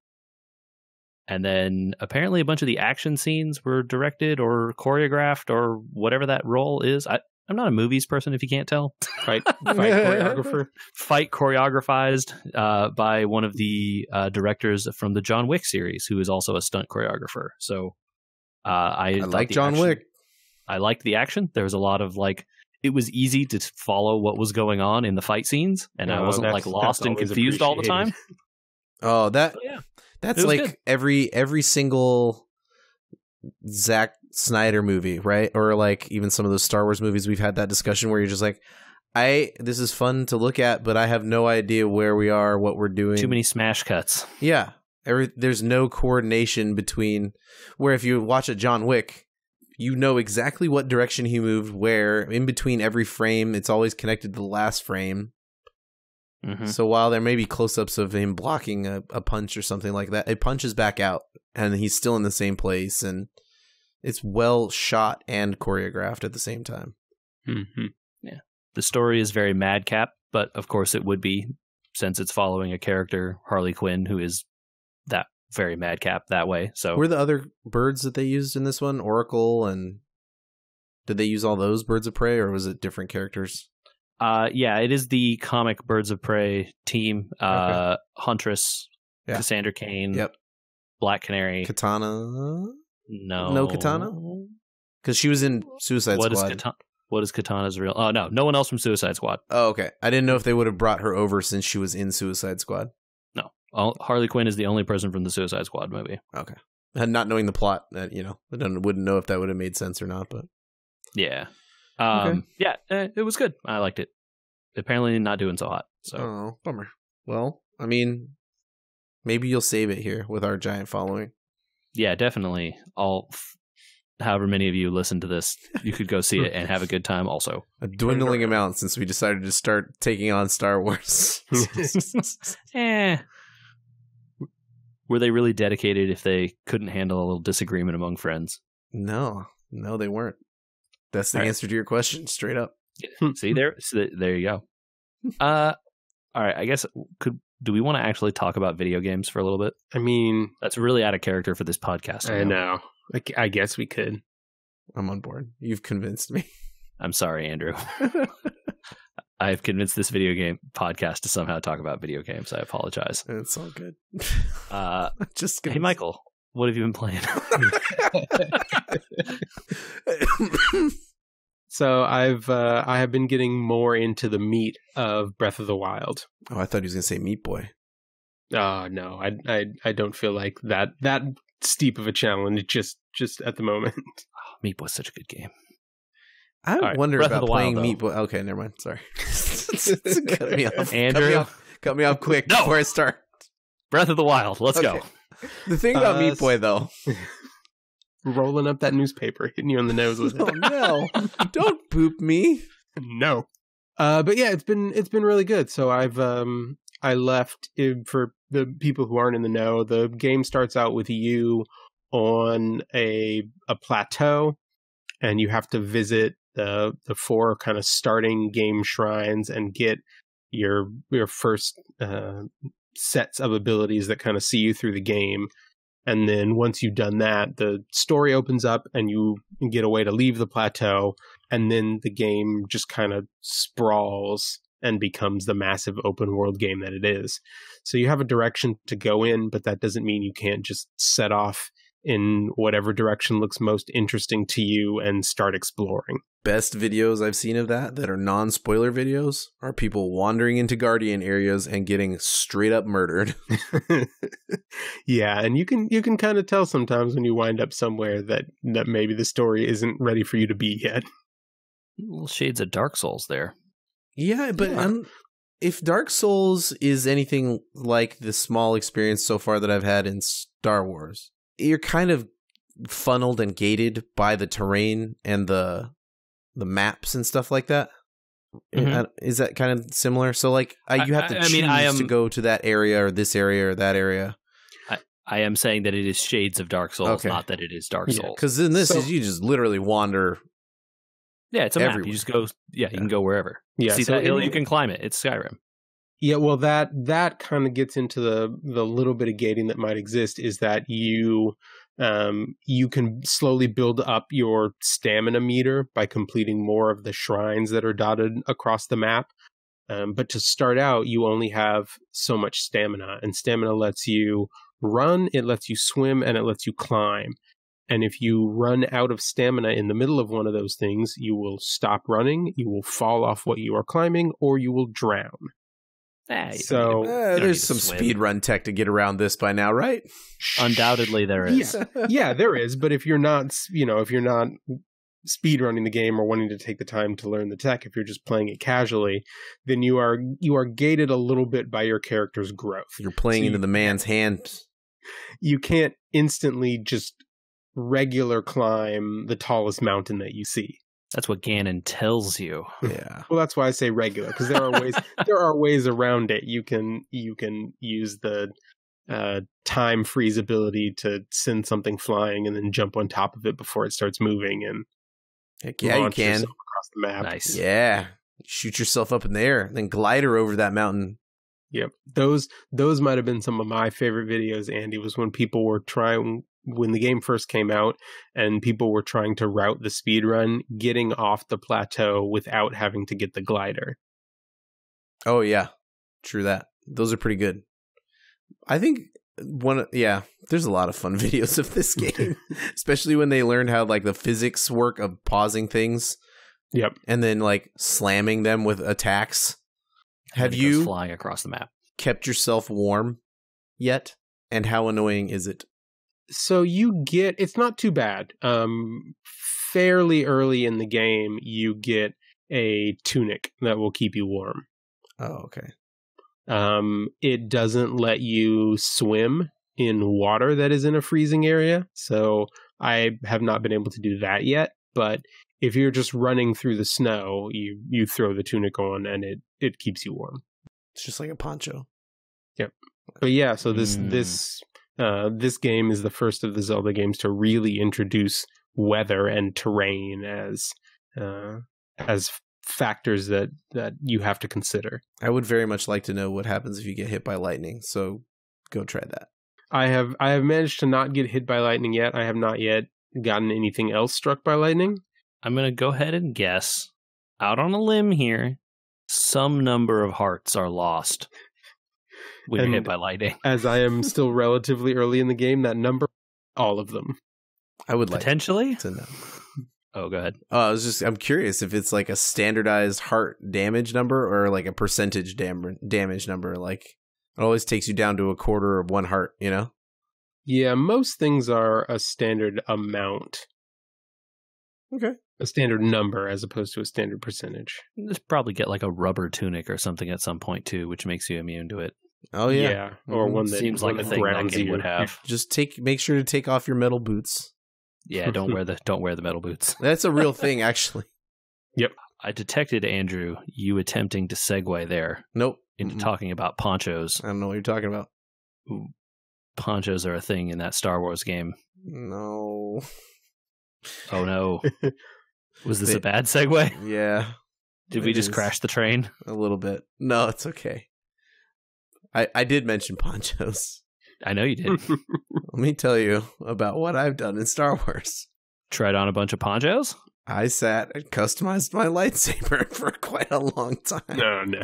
And then apparently a bunch of the action scenes were directed or choreographed or whatever that role is. I, I'm not a movies person, if you can't tell. Fight, fight choreographer. Fight choreographed uh, by one of the uh, directors from the John Wick series, who is also a stunt choreographer. So uh, I, I like John action, Wick. I liked the action. There was a lot of like, it was easy to follow what was going on in the fight scenes. And oh, I wasn't like lost and confused all the time. Oh, that... So, yeah. That's like good. every every single Zack Snyder movie, right? Or like even some of those Star Wars movies. We've had that discussion where you're just like, "I this is fun to look at, but I have no idea where we are, what we're doing." Too many smash cuts. Yeah, every, there's no coordination between. Where if you watch a John Wick, you know exactly what direction he moved, where in between every frame, it's always connected to the last frame. Mm-hmm. So while there may be close-ups of him blocking a, a punch or something like that, it punches back out, and he's still in the same place, and it's well shot and choreographed at the same time. Mm-hmm. Yeah. The story is very madcap, but of course it would be, since it's following a character, Harley Quinn, who is that very madcap that way. So were the other birds that they used in this one Oracle, and did they use all those birds of prey, or was it different characters? Uh, yeah, it is the comic Birds of Prey team. Uh, okay. Huntress, yeah. Cassandra Cain, yep. Black Canary. Katana? No. No Katana? Because she was in Suicide what Squad. Is Katana? What is Katana's real? Oh, no. No one else from Suicide Squad. Oh, okay. I didn't know if they would have brought her over since she was in Suicide Squad. No. All, Harley Quinn is the only person from the Suicide Squad movie. Okay. And not knowing the plot, you know, I wouldn't know if that would have made sense or not, but... Yeah. Um, okay. Yeah, it was good. I liked it. Apparently not doing so hot. So. Oh, bummer. Well, I mean, maybe you'll save it here with our giant following. Yeah, definitely. I'll, however many of you listen to this, you could go see it and have a good time also. A dwindling amount since we decided to start taking on Star Wars. Eh. Were they really dedicated if they couldn't handle a little disagreement among friends? No. No, they weren't. That's the all answer right. to your question, straight up. See there, so there you go. Uh, all right. I guess could do we want to actually talk about video games for a little bit? I mean, that's really out of character for this podcast. I know. I, I guess we could. I'm on board. You've convinced me. I'm sorry, Andrew. I've convinced this video game podcast to somehow talk about video games. I apologize. It's all good. Uh, just hey, Michael. What have you been playing? So I've uh, I have been getting more into the meat of Breath of the Wild. Oh, I thought he was going to say Meat Boy. Oh, no, I, I I don't feel like that that steep of a challenge just just at the moment. Oh, Meat Boy's such a good game. I right, wonder Breath about playing Wild, Meat Boy. Okay, never mind. Sorry, cut me off. Andrew, cut me off, cut me off quick no! before I start. Breath of the Wild. Let's okay. go. The thing about uh, Meat Boy, though, rolling up that newspaper, hitting you on the nose with it. Oh no! Don't poop me. No. Uh, but yeah, it's been it's been really good. So I've um I left it, for the people who aren't in the know. The game starts out with you on a a plateau, and you have to visit the the four kind of starting game shrines and get your your first. Uh, sets of abilities that kind of see you through the game. And then once you've done that, the story opens up and you get a way to leave the plateau. And then the game just kind of sprawls and becomes the massive open world game that it is. So you have a direction to go in, but that doesn't mean you can't just set off in whatever direction looks most interesting to you and start exploring. Best videos I've seen of that that are non-spoiler videos are people wandering into Guardian areas and getting straight up murdered. Yeah, and you can you can kind of tell sometimes when you wind up somewhere that that maybe the story isn't ready for you to be yet. Little shades of Dark Souls there. Yeah, but yeah. I'm, if Dark Souls is anything like the small experience so far that I've had in Star Wars, you're kind of funneled and gated by the terrain and the the maps and stuff like that. Mm-hmm. Is that kind of similar? So like I, you have to I, I choose mean, I am, to go to that area or this area or that area. I, I am saying that it is shades of Dark Souls, okay. not that it is Dark Souls. Because yeah, in this, so, is you just literally wander. Yeah, it's a everywhere. map. You just go. Yeah, you yeah. can go wherever. Yeah, see so that hill, it, you can climb it. It's Skyrim. Yeah, well, that that kind of gets into the the little bit of gating that might exist. Is that you? Um, you can slowly build up your stamina meter by completing more of the shrines that are dotted across the map. Um, but to start out, you only have so much stamina, and stamina lets you run, it lets you swim, and it lets you climb. And if you run out of stamina in the middle of one of those things, you will stop running, you will fall off what you are climbing, or you will drown. Ah, so uh, there's some speedrun tech to get around this by now, right? Undoubtedly there is. Yeah. Yeah, there is. But if you're not, you know, if you're not speedrunning the game or wanting to take the time to learn the tech, if you're just playing it casually, then you are you are gated a little bit by your character's growth. You're playing so into you, the man's hand. You can't instantly just regular climb the tallest mountain that you see. That's what Gannon tells you. Yeah. Well, that's why I say regular, because there are ways there are ways around it. You can you can use the uh, time freeze ability to send something flying and then jump on top of it before it starts moving and Heck yeah, launch you can. yourself across the map. Nice. Yeah. Shoot yourself up in the air, then glider over that mountain. Yep. Those those might have been some of my favorite videos, Andy, was when people were trying when the game first came out and people were trying to route the speedrun, getting off the plateau without having to get the glider. Oh yeah. True that. Those are pretty good. I think one yeah, there's a lot of fun videos of this game. Especially when they learned how like the physics work of pausing things. Yep. And then like slamming them with attacks. Have you flying across the map kept yourself warm yet? And how annoying is it? So you get, it's not too bad. Um, fairly early in the game, you get a tunic that will keep you warm. Oh, okay. Um, it doesn't let you swim in water that is in a freezing area. So I have not been able to do that yet, but if you're just running through the snow, you, you throw the tunic on and it, it keeps you warm. It's just like a poncho. Yep. But yeah, so this, mm. this, uh, this game is the first of the Zelda games to really introduce weather and terrain as, uh, as factors that, that you have to consider. I would very much like to know what happens if you get hit by lightning. So go try that. I have, I have managed to not get hit by lightning yet. I have not yet gotten anything else struck by lightning. I'm going to go ahead and guess, out on a limb here, some number of hearts are lost when you're hit by lightning. As I am still relatively early in the game, that number, all of them. I would like Potentially? to know. Oh, go ahead. Uh, I was just, I'm curious if it's like a standardized heart damage number or like a percentage dam damage number. Like, it always takes you down to a quarter of one heart, you know? Yeah, most things are a standard amount. Okay. A standard number as opposed to a standard percentage. You'll probably get like a rubber tunic or something at some point too, which makes you immune to it. Oh yeah, yeah. Or mm-hmm. one that seems one like a thing that you would have. Just take, make sure to take off your metal boots. Yeah, don't wear the don't wear the metal boots. That's a real thing, actually. Yep. I detected, Andrew, you attempting to segue there. Nope. Into mm-hmm. talking about ponchos. I don't know what you're talking about. Ponchos are a thing in that Star Wars game. No. Oh no. Was this they, a bad segue? Yeah. Did we just is. crash the train? A little bit. No, it's okay. I, I did mention ponchos. I know you did. Let me tell you about what I've done in Star Wars. Tried on a bunch of ponchos? I sat and customized my lightsaber for quite a long time. No, no.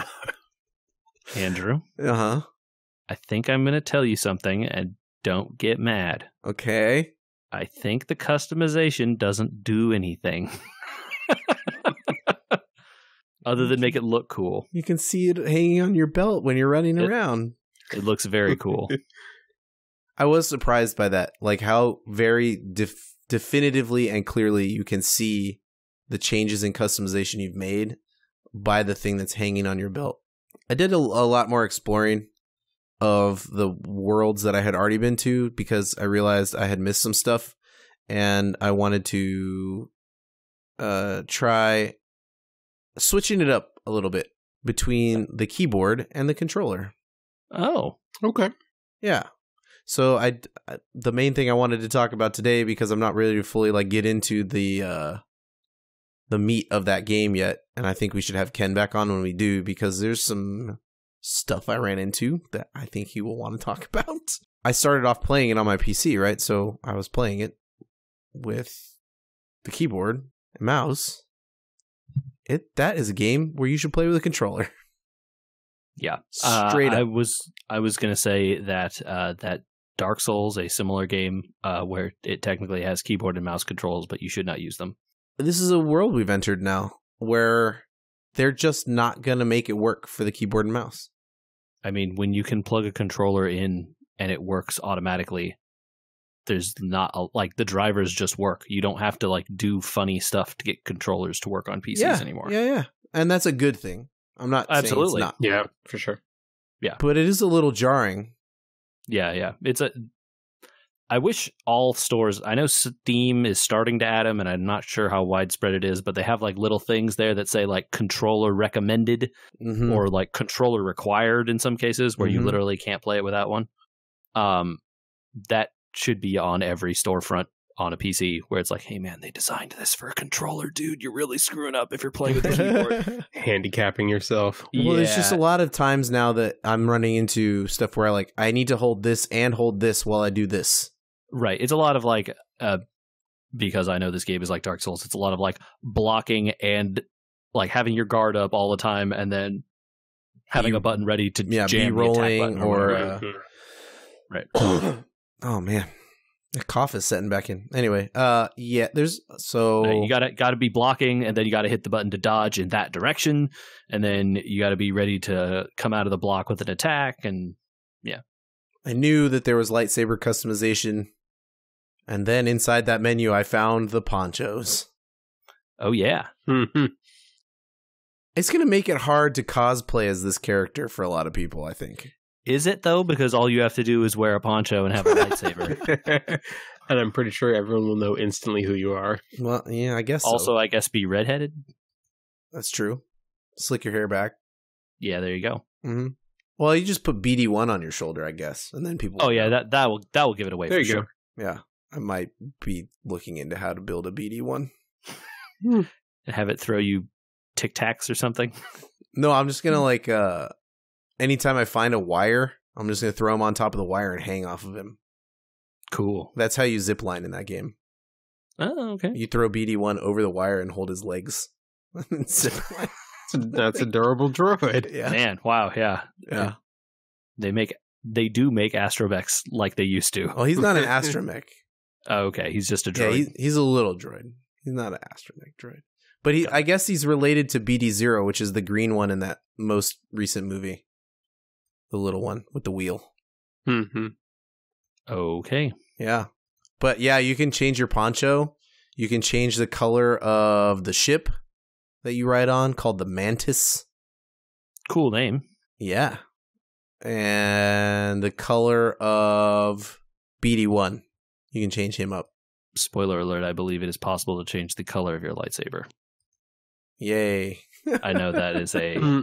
Andrew? Uh-huh. I think I'm going to tell you something, and don't get mad. Okay. I think the customization doesn't do anything other than make it look cool. You can see it hanging on your belt when you're running it, around. It looks very cool. I was surprised by that, like how very def definitively and clearly you can see the changes in customization you've made by the thing that's hanging on your belt. I did a, a lot more exploring of the worlds that I had already been to because I realized I had missed some stuff and I wanted to uh, try switching it up a little bit between the keyboard and the controller. Oh, okay. Yeah. So I, the main thing I wanted to talk about today, because I'm not ready to fully like get into the, uh, the meat of that game yet. And I think we should have Ken back on when we do, because there's some stuff I ran into that I think he will want to talk about. I started off playing it on my P C, right? So I was playing it with the keyboard and mouse. It that is a game where you should play with a controller. Yeah, straight uh, up. I was I was gonna say that uh, that Dark Souls, a similar game uh, where it technically has keyboard and mouse controls, but you should not use them. This is a world we've entered now where they're just not gonna make it work for the keyboard and mouse. I mean, when you can plug a controller in and it works automatically, there's not a, like the drivers just work. You don't have to like do funny stuff to get controllers to work on P Cs yeah, anymore. Yeah, yeah. And that's a good thing. I'm not Absolutely. saying it's not. Yeah, for sure. Yeah. But it is a little jarring. Yeah, yeah. It's a I wish all stores, I know Steam is starting to add them, and I'm not sure how widespread it is, but they have like little things there that say like controller recommended mm-hmm. or like controller required in some cases where mm-hmm. you literally can't play it without one. Um, that should be on every storefront on a P C where it's like, hey man, they designed this for a controller, dude. You're really screwing up if you're playing with the keyboard. Handicapping yourself. Well, yeah. There's just a lot of times now that I'm running into stuff where I like, I need to hold this and hold this while I do this. Right. It's a lot of like, uh, because I know this game is like Dark Souls, it's a lot of like blocking and like having your guard up all the time and then having you, a button ready to yeah, jam the attack button or, or uh, right. Oh man. The cough is setting back in. Anyway, uh, yeah, there's so you gotta gotta be blocking, and then you gotta hit the button to dodge in that direction, and then you gotta be ready to come out of the block with an attack, and yeah. I knew that there was lightsaber customization, and then inside that menu, I found the ponchos. Oh yeah, mm-hmm. It's gonna make it hard to cosplay as this character for a lot of people, I think. Is it, though? Because all you have to do is wear a poncho and have a lightsaber. And I'm pretty sure everyone will know instantly who you are. Well, yeah, I guess Also, so. I guess be redheaded. That's true. Slick your hair back. Yeah, there you go. Mm-hmm. Well, you just put B D one on your shoulder, I guess. And then people... Oh, yeah, that, that will that will give it away. There for you sure. go. Yeah. I might be looking into how to build a B D one. And have it throw you Tic Tacs or something? No, I'm just going to, like... Uh, Anytime I find a wire, I'm just going to throw him on top of the wire and hang off of him. Cool. That's how you zip line in that game. Oh, okay. You throw B D one over the wire and hold his legs. Zip line. That's a durable droid. Yeah. Man, wow, yeah. Yeah. They make, they do make astromechs like they used to. Well, he's not an astromech. Oh, okay. He's just a droid. Yeah, he's, he's a little droid. He's not an astromech droid. But he, yeah. I guess he's related to B D zero, which is the green one in that most recent movie. The little one with the wheel. Mm-hmm. Okay. Yeah. But yeah, you can change your poncho. You can change the color of the ship that you ride on called the Mantis. Cool name. Yeah. And the color of B D one. You can change him up. Spoiler alert, I believe it is possible to change the color of your lightsaber. Yay. I know that is a...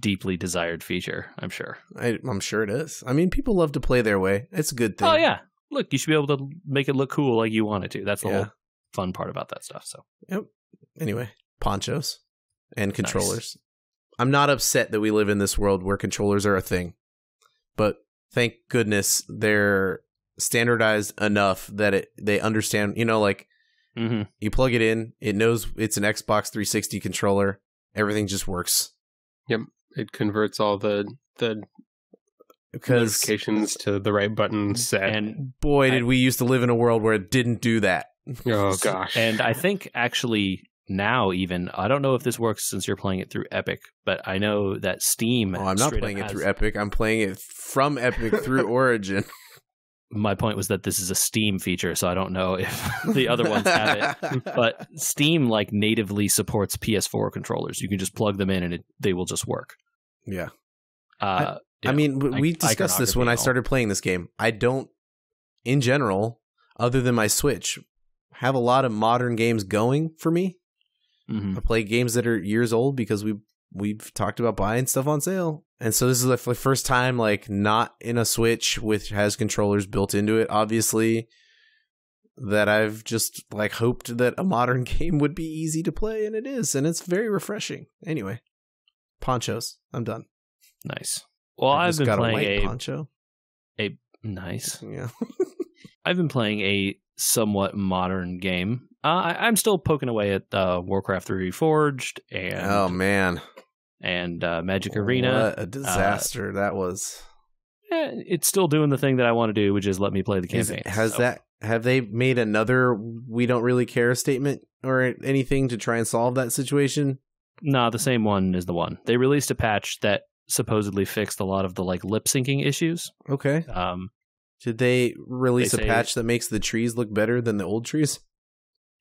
deeply desired feature, I'm sure. I, I'm sure it is. I mean, people love to play their way. It's a good thing. Oh, yeah. Look, you should be able to make it look cool like you want it to. That's the yeah. whole fun part about that stuff. So, yep. Anyway, ponchos and controllers. Nice. I'm not upset that we live in this world where controllers are a thing, but thank goodness they're standardized enough that it they understand, you know, like mm-hmm. you plug it in, it knows it's an Xbox three sixty controller. Everything just works. Yep. It converts all the the notifications to the right button set. And boy, I, did we used to live in a world where it didn't do that. Oh, gosh. And I think actually now even, I don't know if this works since you're playing it through Epic, but I know that Steam... Oh, I'm not playing it through Epic. I'm playing it from Epic through Origin. My point was that this is a Steam feature, so I don't know if the other ones have it. But Steam like natively supports P S four controllers. You can just plug them in and it, they will just work. Yeah. Uh, I, I mean, know, we discussed this when I started playing this game. I don't, in general, other than my Switch, have a lot of modern games going for me. Mm-hmm. I play games that are years old because we, we've talked about buying stuff on sale. And so this is the first time, like, not in a Switch, which has controllers built into it, obviously, that I've just, like, hoped that a modern game would be easy to play, and it is, and it's very refreshing. Anyway, ponchos. I'm done. Nice. Well, I've been got playing a white a, poncho. A, nice. Yeah. I've been playing a somewhat modern game. Uh, I, I'm still poking away at uh, Warcraft three Reforged, and... Oh, man. And uh, Magic Arena. What a disaster uh, that was. Yeah, it's still doing the thing that I want to do, which is let me play the campaign. Is, has so. that have they made another we don't really care statement or anything to try and solve that situation? Nah, the same one is the one. They released a patch that supposedly fixed a lot of the like lip syncing issues. Okay. Um, did they release they a patch that makes the trees look better than the old trees?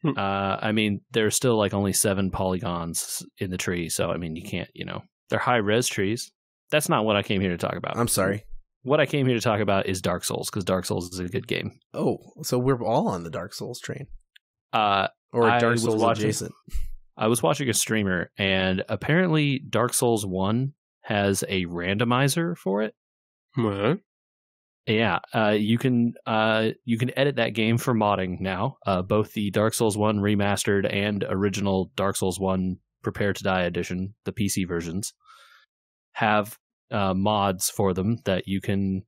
Uh, I mean, there's still like only seven polygons in the tree. So, I mean, you can't, you know, they're high res trees. That's not what I came here to talk about. I'm sorry. what I came here to talk about is Dark Souls, because Dark Souls is a good game. Oh, so we're all on the Dark Souls train. Uh, or Dark Souls adjacent. I was watching a streamer, and apparently Dark Souls one has a randomizer for it. What? Yeah, uh, you can uh, you can edit that game for modding now. Uh, both the Dark Souls one Remastered and original Dark Souls one Prepare to Die Edition, the P C versions, have uh, mods for them that you can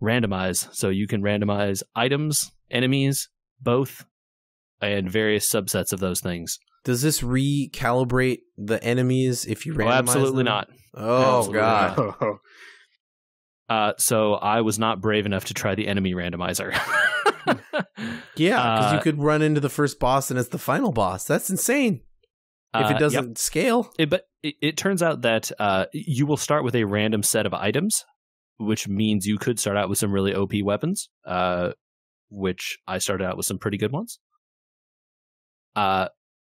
randomize. So you can randomize items, enemies, both, and various subsets of those things. Does this recalibrate the enemies if you randomize them? Oh, absolutely not. Oh, absolutely God. Not. Uh, so I was not brave enough to try the enemy randomizer. Yeah, because uh, you could run into the first boss and it's the final boss. That's insane. If it doesn't uh, yep. scale. It, but it, it turns out that uh, you will start with a random set of items, which means you could start out with some really O P weapons, uh, which I started out with some pretty good ones. Uh,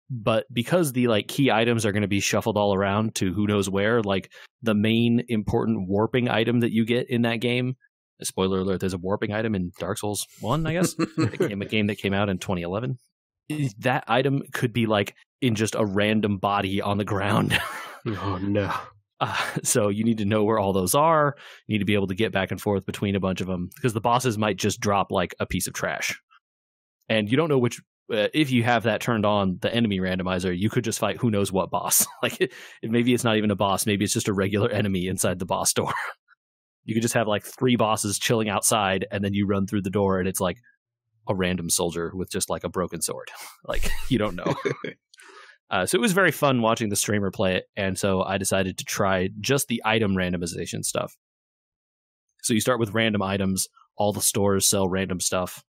but because the like key items are going to be shuffled all around to who knows where, like the main important warping item that you get in that game, spoiler alert, there's a warping item in Dark Souls one, I guess, a, game, a game that came out in twenty eleven. That item could be like in just a random body on the ground. Oh, no. Uh, so you need to know where all those are. You need to be able to get back and forth between a bunch of them, because the bosses might just drop like a piece of trash. And you don't know which, uh, if you have that turned on, the enemy randomizer, you could just fight who knows what boss. Like it, maybe it's not even a boss. Maybe it's just a regular enemy inside the boss door. You could just have like three bosses chilling outside, and then you run through the door and it's like a random soldier with just like a broken sword. Like you don't know. Uh, so it was very fun watching the streamer play it, and so I decided to try just the item randomization stuff. So you start with random items, all the stores sell random stuff,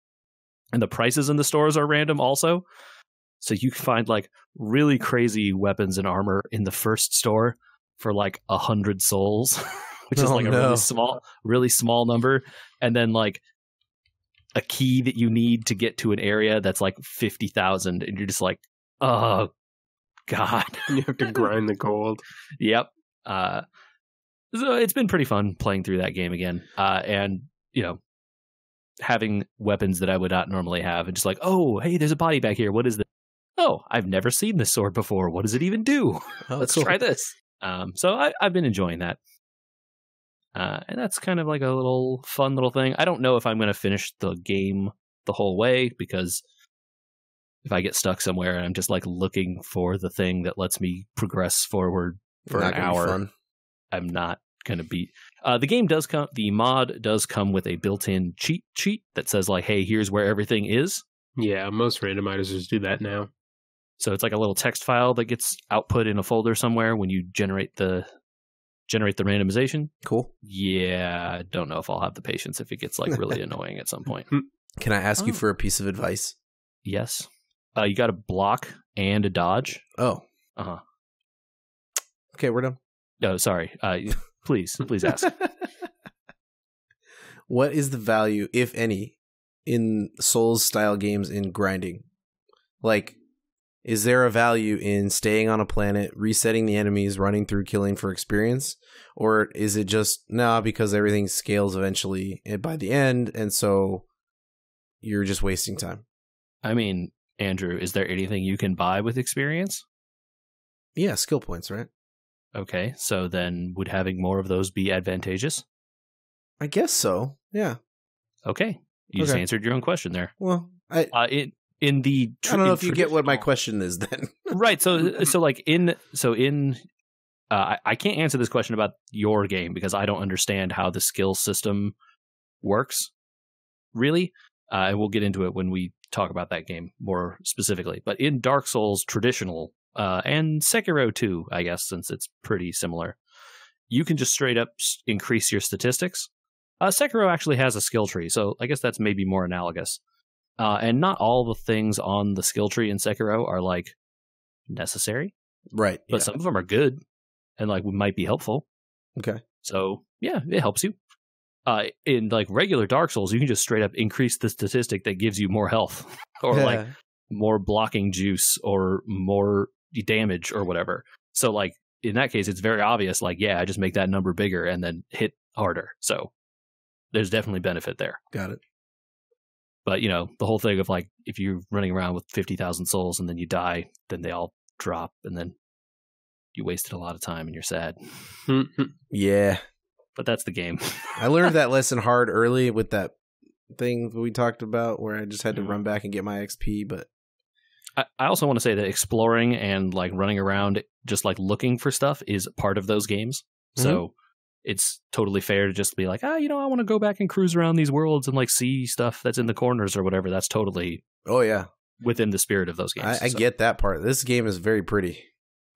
and the prices in the stores are random also. So you can find like really crazy weapons and armor in the first store for like a hundred souls, which oh, is like no. a really small, really small number. And then like a key that you need to get to an area that's like fifty thousand, and you're just like, oh God. You have to grind the gold. Yep. Uh, so it's been pretty fun playing through that game again. Uh, and, you know, having weapons that I would not normally have, and just like, oh, hey, there's a body back here. What is this? Oh, I've never seen this sword before. What does it even do? Oh, Let's cool. try this. Um, so I, I've been enjoying that. Uh, and that's kind of like a little fun little thing. I don't know if I'm going to finish the game the whole way, because if I get stuck somewhere and I'm just like looking for the thing that lets me progress forward for an hour, I'm not going to be. Uh, the game does come, the mod does come with a built-in cheat sheet that says like, hey, here's where everything is. Yeah, most randomizers do that now. So it's like a little text file that gets output in a folder somewhere when you generate the... generate the randomization. Cool. Yeah, I don't know if I'll have the patience if it gets like really annoying at some point. Can I ask oh. you for a piece of advice? Yes. Uh, you got a block and a dodge. Oh. Uh-huh. Okay, we're done. No, sorry. Uh, please, please ask. What is the value, if any, in Souls-style games in grinding? Like... Is there a value in staying on a planet, resetting the enemies, running through, killing for experience? Or is it just, nah, because everything scales eventually by the end, and so you're just wasting time? I mean, Andrew, is there anything you can buy with experience? Yeah, skill points, right? Okay, so then would having more of those be advantageous? I guess so, yeah. Okay, you okay. just answered your own question there. Well, I... Uh, it, In the I don't know if you get what my question is then. Right. So, so like in, so in, uh, I, I can't answer this question about your game because I don't understand how the skill system works really. Uh, and we'll get into it when we talk about that game more specifically. But in Dark Souls traditional uh, and Sekiro too, I guess, since it's pretty similar, you can just straight up increase your statistics. Uh, Sekiro actually has a skill tree. So I guess that's maybe more analogous. Uh, and not all the things on the skill tree in Sekiro are, like, necessary. Right. But yeah. some of them are good and, like, might be helpful. Okay. So, yeah, it helps you. Uh, in, like, regular Dark Souls, you can just straight up increase the statistic that gives you more health or, yeah. like, more blocking juice or more damage or whatever. So, like, in that case, it's very obvious, like, yeah, I just make that number bigger and then hit harder. So there's definitely benefit there. Got it. But, you know, the whole thing of like, if you're running around with fifty thousand souls and then you die, then they all drop and then you wasted a lot of time and you're sad. Yeah. But that's the game. I learned that lesson hard early with that thing we talked about where I just had to run back and get my X P. But I, I also want to say that exploring and like running around, just like looking for stuff is part of those games. Mm-hmm. So it's totally fair to just be like, ah, you know, I want to go back and cruise around these worlds and like see stuff that's in the corners or whatever. That's totally. Oh, yeah. Within the spirit of those games. I, I so. get that part. This game is very pretty.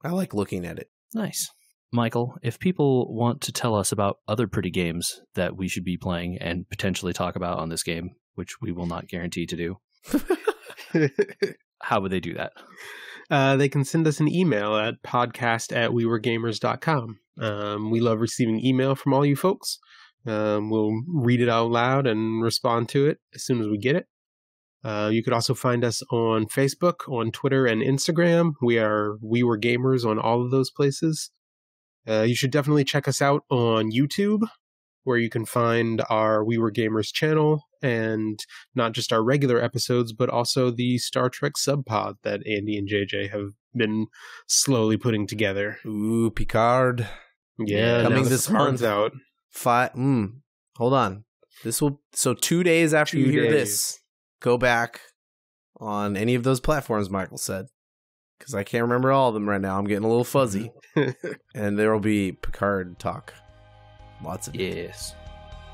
I like looking at it. Nice. Michael, if people want to tell us about other pretty games that we should be playing and potentially talk about on this game, which we will not guarantee to do, how would they do that? Uh, they can send us an email at podcast at we were gamers dot com. Um, we love receiving email from all you folks. Um, we'll read it out loud and respond to it as soon as we get it. Uh, you could also find us on Facebook, on Twitter, and Instagram. We are We Were Gamers on all of those places. Uh, you should definitely check us out on YouTube, where you can find our We Were Gamers channel, and not just our regular episodes, but also the Star Trek subpod that Andy and J J have been slowly putting together. Ooh, Picard. Yeah. Coming this month. Out. Five, mm, hold on. This will. So two days after two you hear days. this. Go back on any of those platforms, Michael said, because I can't remember all of them right now. I'm getting a little fuzzy. And there will be Picard talk. Lots of Yes.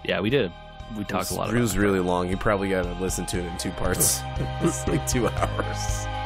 It. Yeah, we did. We talked a lot about it. It was really long. You probably got to listen to it in two parts. It's like two hours.